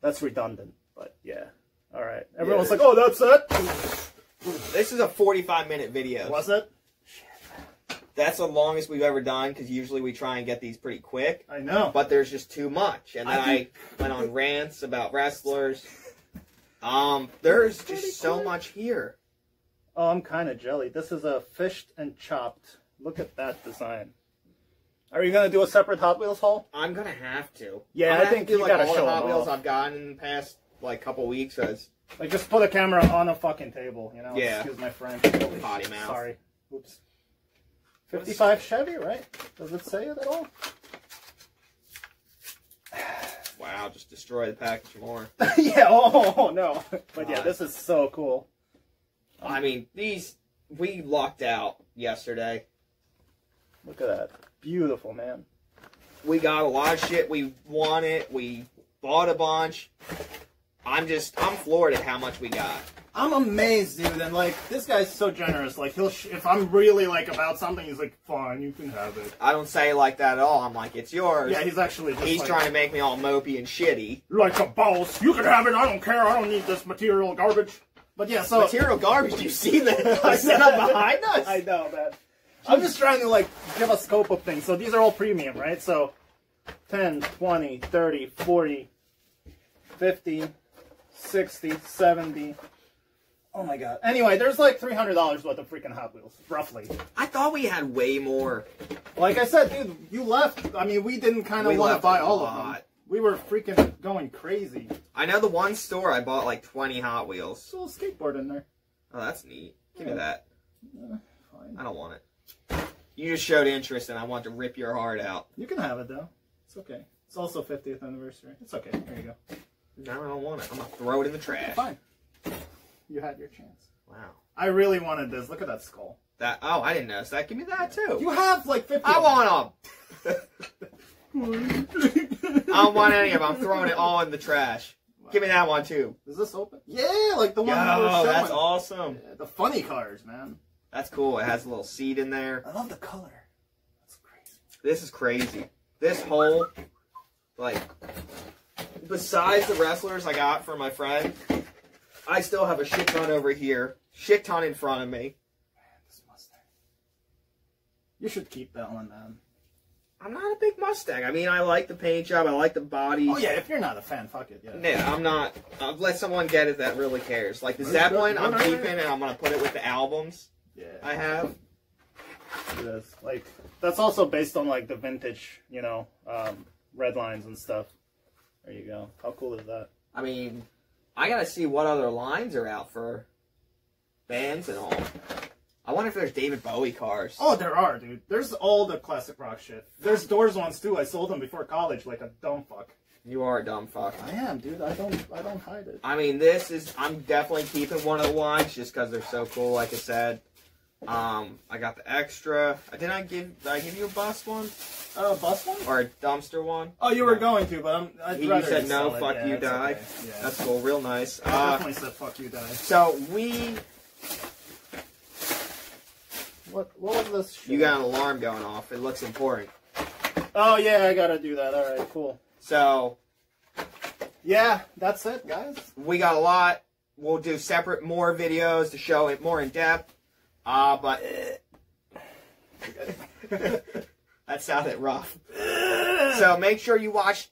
That's redundant, but, yeah. All right. Everyone's yeah. like, oh, that's it? This is a forty-five minute video. Was it? Shit. That's the longest we've ever done, because usually we try and get these pretty quick. I know. But there's just too much. And then I, think... I went on rants about wrestlers. Um, There's just so much here. Oh, I'm kind of jelly. This is a Fished and Chopped. Look at that design. Are you going to do a separate Hot Wheels haul? I'm going to have to. Yeah, I think you got to show all the Hot Wheels I've gotten in the past like couple weeks as... Like, just put a camera on a fucking table, you know? Yeah. Excuse my French. Potty mouth. Sorry. Oops. fifty-five Chevy, right? Does it say it at all? Wow, just destroy the package more. Yeah, oh, oh, no. But yeah, this is so cool. I mean, these, we lucked out yesterday. Look at that. Beautiful, man. We got a lot of shit. We won it. We bought a bunch. I'm just, I'm floored at how much we got. I'm amazed, dude, and, like, this guy's so generous. Like, he'll, sh if I'm really, like, about something, he's like, fine, you can have it. I don't say it like that at all. I'm like, it's yours. Yeah, he's actually just He's like, trying to make me all mopey and shitty. Like a boss. You can have it. I don't care. I don't need this material garbage. But, yeah, so... Material garbage? You see that? I set up behind us? I know, man. I'm just trying to, like, give a scope of things. So, these are all premium, right? So, ten, twenty, thirty, forty, fifty... sixty, seventy. Oh my god. Anyway, there's like three hundred dollars worth of freaking Hot Wheels, roughly. I thought we had way more. Like I said, dude, you left. I mean, we didn't kind of want to buy all of them. We were freaking going crazy. I know the one store I bought like twenty Hot Wheels. There's a little skateboard in there. Oh, that's neat. Give yeah. me that. Uh, fine. I don't want it. You just showed interest, and I want to rip your heart out. You can have it, though. It's okay. It's also fiftieth anniversary. It's okay. There you go. No, I don't want it. I'm going to throw it in the trash. Fine. You had your chance. Wow. I really wanted this. Look at that skull. That Oh, I didn't notice that. Give me that, too. You have, like, fifty. I want them. I don't want any of them. I'm throwing it all in the trash. Wow. Give me that one, too. Is this open? Yeah, like the one that we were showing. Oh, that's awesome. Yeah, the funny cards, man. That's cool. It has a little seed in there. I love the color. That's crazy. This is crazy. This whole, like, besides the wrestlers I got for my friend, I still have a shit ton over here. Shit ton in front of me. Man, this Mustang. You should keep that one, man. I'm not a big Mustang. I mean, I like the paint job. I like the body. Oh, yeah. If you're not a fan, fuck it. Yeah. No, I'm not. I'll let someone get it that really cares. Like the Zeppelin, I'm keeping, and I'm going to put it with the albums yeah. I have. Yes. Like, that's also based on, like, the vintage, you know, um, red lines and stuff. There you go. How cool is that? I mean, I got to see what other lines are out for bands and all. I wonder if there's David Bowie cars. Oh, there are, dude. There's all the classic rock shit. There's Doors ones too. I sold them before college like a dumb fuck. You are a dumb fuck. I am, dude. I don't I don't hide it. I mean, this is... I'm definitely keeping one of the ones just because they're so cool, like I said. Um, I got the extra. Did I give Did I give you a bus one? Uh, a bus one? Or a dumpster one? Oh, you were no. going to, but I'm... I'd you rather said no, fuck yeah, you, die. Okay. Yeah. That's cool. Real nice. I uh, definitely said fuck you, die. So, we... What, what was this shit? You got an alarm going off. It looks important. Oh, yeah, I gotta do that. All right, cool. So, yeah, that's it, guys. We got a lot. We'll do separate more videos to show it more in depth. Uh, but... that sounded rough. So, make sure you watch...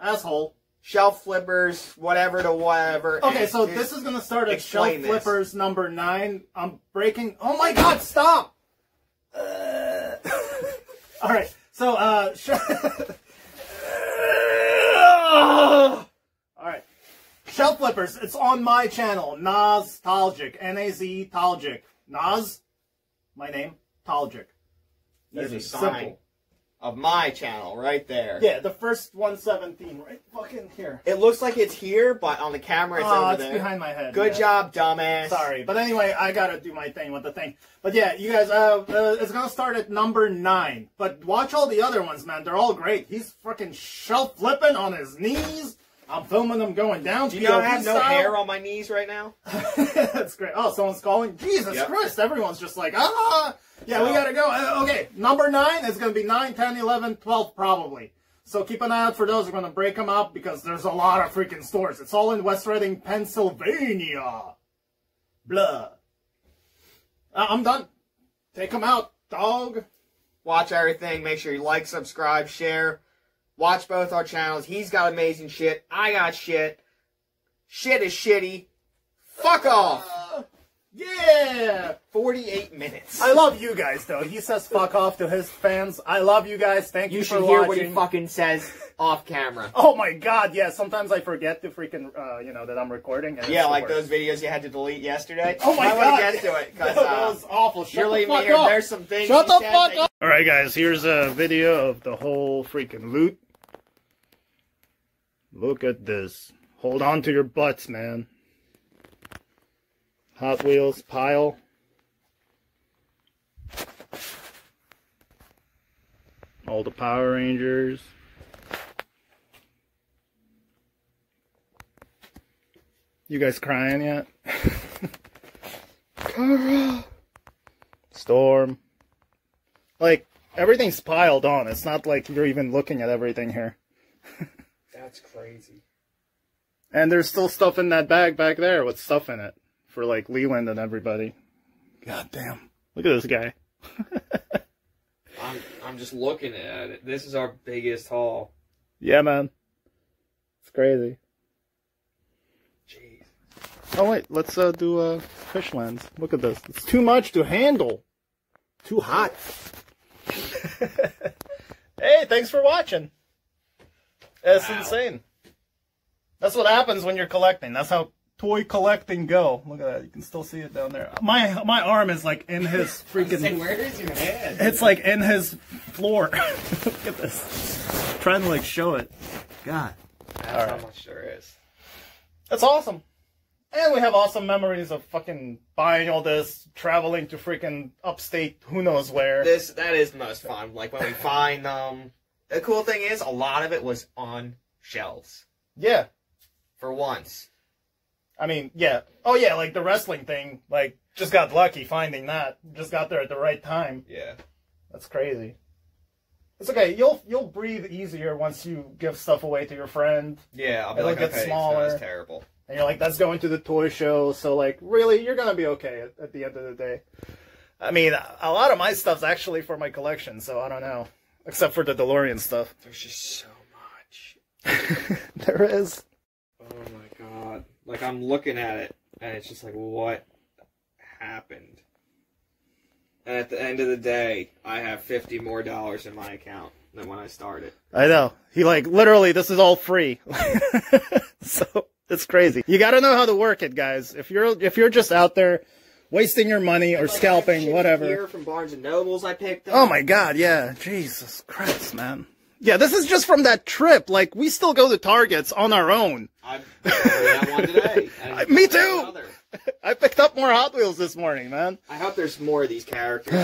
Asshole. Shelf flippers, whatever to whatever. Okay, so this is going to start at shelf flippers number nine. I'm breaking... Oh my god, stop! Uh... Alright, so, uh... Sh Alright. Shelf flippers, it's on my channel. Naz-talgic. N A Z-talgic. Naz, my name, Talgic. There's a sign of my channel right there. Yeah, the first one seventeen right fucking here. It looks like it's here, but on the camera it's oh, over it's there. It's behind my head. Good yeah. job, dumbass. Sorry, but anyway, I gotta do my thing with the thing. But yeah, you guys, uh, uh, it's gonna start at number nine. But watch all the other ones, man. They're all great. He's fucking shelf flipping on his knees. I'm filming him going down. Do you P O V know I have style. No hair on my knees right now? That's great. Oh, someone's calling. Jesus yep. Christ, everyone's just like, ah. Yeah, so, we gotta go. Uh, okay, number nine is gonna be nine, ten, eleven, twelve probably. So keep an eye out for those. We're gonna break them up because there's a lot of freaking stores. It's all in West Reading, Pennsylvania. Blah. Uh, I'm done. Take them out, dog. Watch everything. Make sure you like, subscribe, share. Watch both our channels. He's got amazing shit. I got shit. Shit is shitty. Fuck off. Uh, yeah. forty-eight minutes. I love you guys, though. He says fuck off to his fans. I love you guys. Thank you, you for watching. You should hear what he fucking says off camera. Oh, my God. Yeah, sometimes I forget to freaking, uh, you know, that I'm recording. And yeah, like those videos you had to delete yesterday. Oh, my I God. I want to get to it. Because no, that was uh, awful. Shut you're the fuck me up. There's some things Shut the fuck up. All right, guys. Here's a video of the whole freaking loot. Look at this. Hold on to your butts, man. Hot Wheels pile. All the Power Rangers. You guys crying yet? Kara. Storm. Like, everything's piled on. It's not like you're even looking at everything here. That's crazy. And there's still stuff in that bag back there with stuff in it for like Leland and everybody. God damn. Look at this guy. I'm I'm just looking at it. This is our biggest haul. Yeah, man. It's crazy. Jeez. Oh wait, let's uh do uh fish lens. Look at this. It's too much to handle. Too hot. Hey, thanks for watching. That's wow. insane. That's what happens when you're collecting. That's how Toy collecting go. Look at that. You can still see it down there. My my arm is like in his freaking... Like, where is your hand? It's like in his floor. Look at this. I'm trying to like show it. God. That's all right. How much there is. That's awesome. And we have awesome memories of fucking buying all this, traveling to freaking upstate who knows where. This That is the most fun. Like when we find um the cool thing is a lot of it was on shelves. Yeah. For once. I mean, yeah. Oh, yeah, like the wrestling thing. Like, just got lucky finding that. Just got there at the right time. Yeah. That's crazy. It's okay. You'll you'll breathe easier once you give stuff away to your friend. Yeah, I'll be like, okay, smaller. It's not as terrible. And you're like, that's going to the toy show. So, like, really, you're going to be okay at, at the end of the day. I mean, a lot of my stuff's actually for my collection, so I don't know. Except for the DeLorean stuff. There's just so much. There is. Oh, my God. Like, I'm looking at it, and it's just like, what happened? And at the end of the day, I have fifty more dollars in my account than when I started. I know. He, like, literally, this is all free. So, it's crazy. You gotta know how to work it, guys. If you're if you're just out there wasting your money or like, scalping, whatever. Here from Barnes and Nobles I picked up. Oh, my God, yeah. Jesus Christ, man. Yeah, this is just from that trip. Like, we still go to Targets on our own. I got one today. I Me too! I picked up more Hot Wheels this morning, man. I hope there's more of these characters.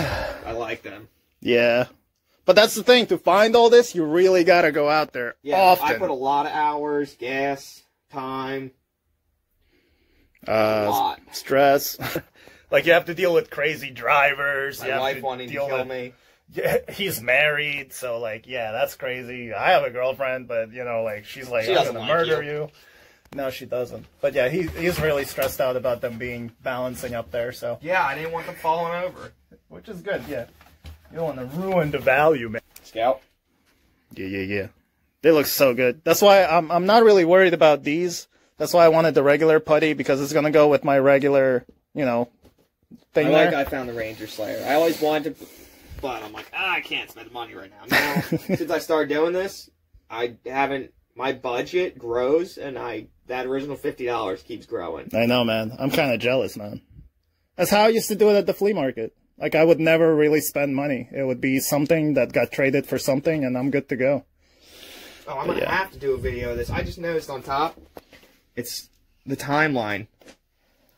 I like them. Yeah. But that's the thing. To find all this, you really gotta go out there yeah, often. I put a lot of hours, gas, time. Uh, a lot. Stress. Like, you have to deal with crazy drivers. My you have wife to wanting deal to kill with... me. Yeah, he's married, so, like, yeah, that's crazy. I have a girlfriend, but, you know, like, she's like, she I'm gonna like murder you. you. No, she doesn't. But, yeah, he, he's really stressed out about them being balancing up there, so. Yeah, I didn't want them falling over. Which is good, yeah. You don't want to ruin the value, man. Scout. Yeah, yeah, yeah. They look so good. That's why I'm, I'm not really worried about these. That's why I wanted the regular putty, because it's going to go with my regular, you know, thing I like there. I found the Ranger Slayer. I always wanted to... But I'm like, ah, I can't spend the money right now. Now, since I started doing this, I haven't. My budget grows, and I that original fifty dollars keeps growing. I know, man. I'm kind of jealous, man. That's how I used to do it at the flea market. Like, I would never really spend money. It would be something that got traded for something, and I'm good to go. Oh, I'm but gonna yeah. have to do a video of this. I just noticed on top, it's the timeline.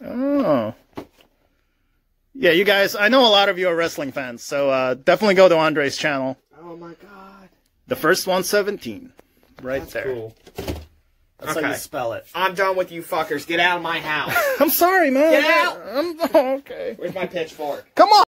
Oh. Yeah, you guys, I know a lot of you are wrestling fans, so uh, definitely go to Andre's channel. Oh, my God. The first one seventeen. Right That's there. Cool. That's okay. How you spell it. I'm done with you fuckers. Get out of my house. I'm sorry, man. Get out. I'm, okay. Where's my pitchfork? Come on.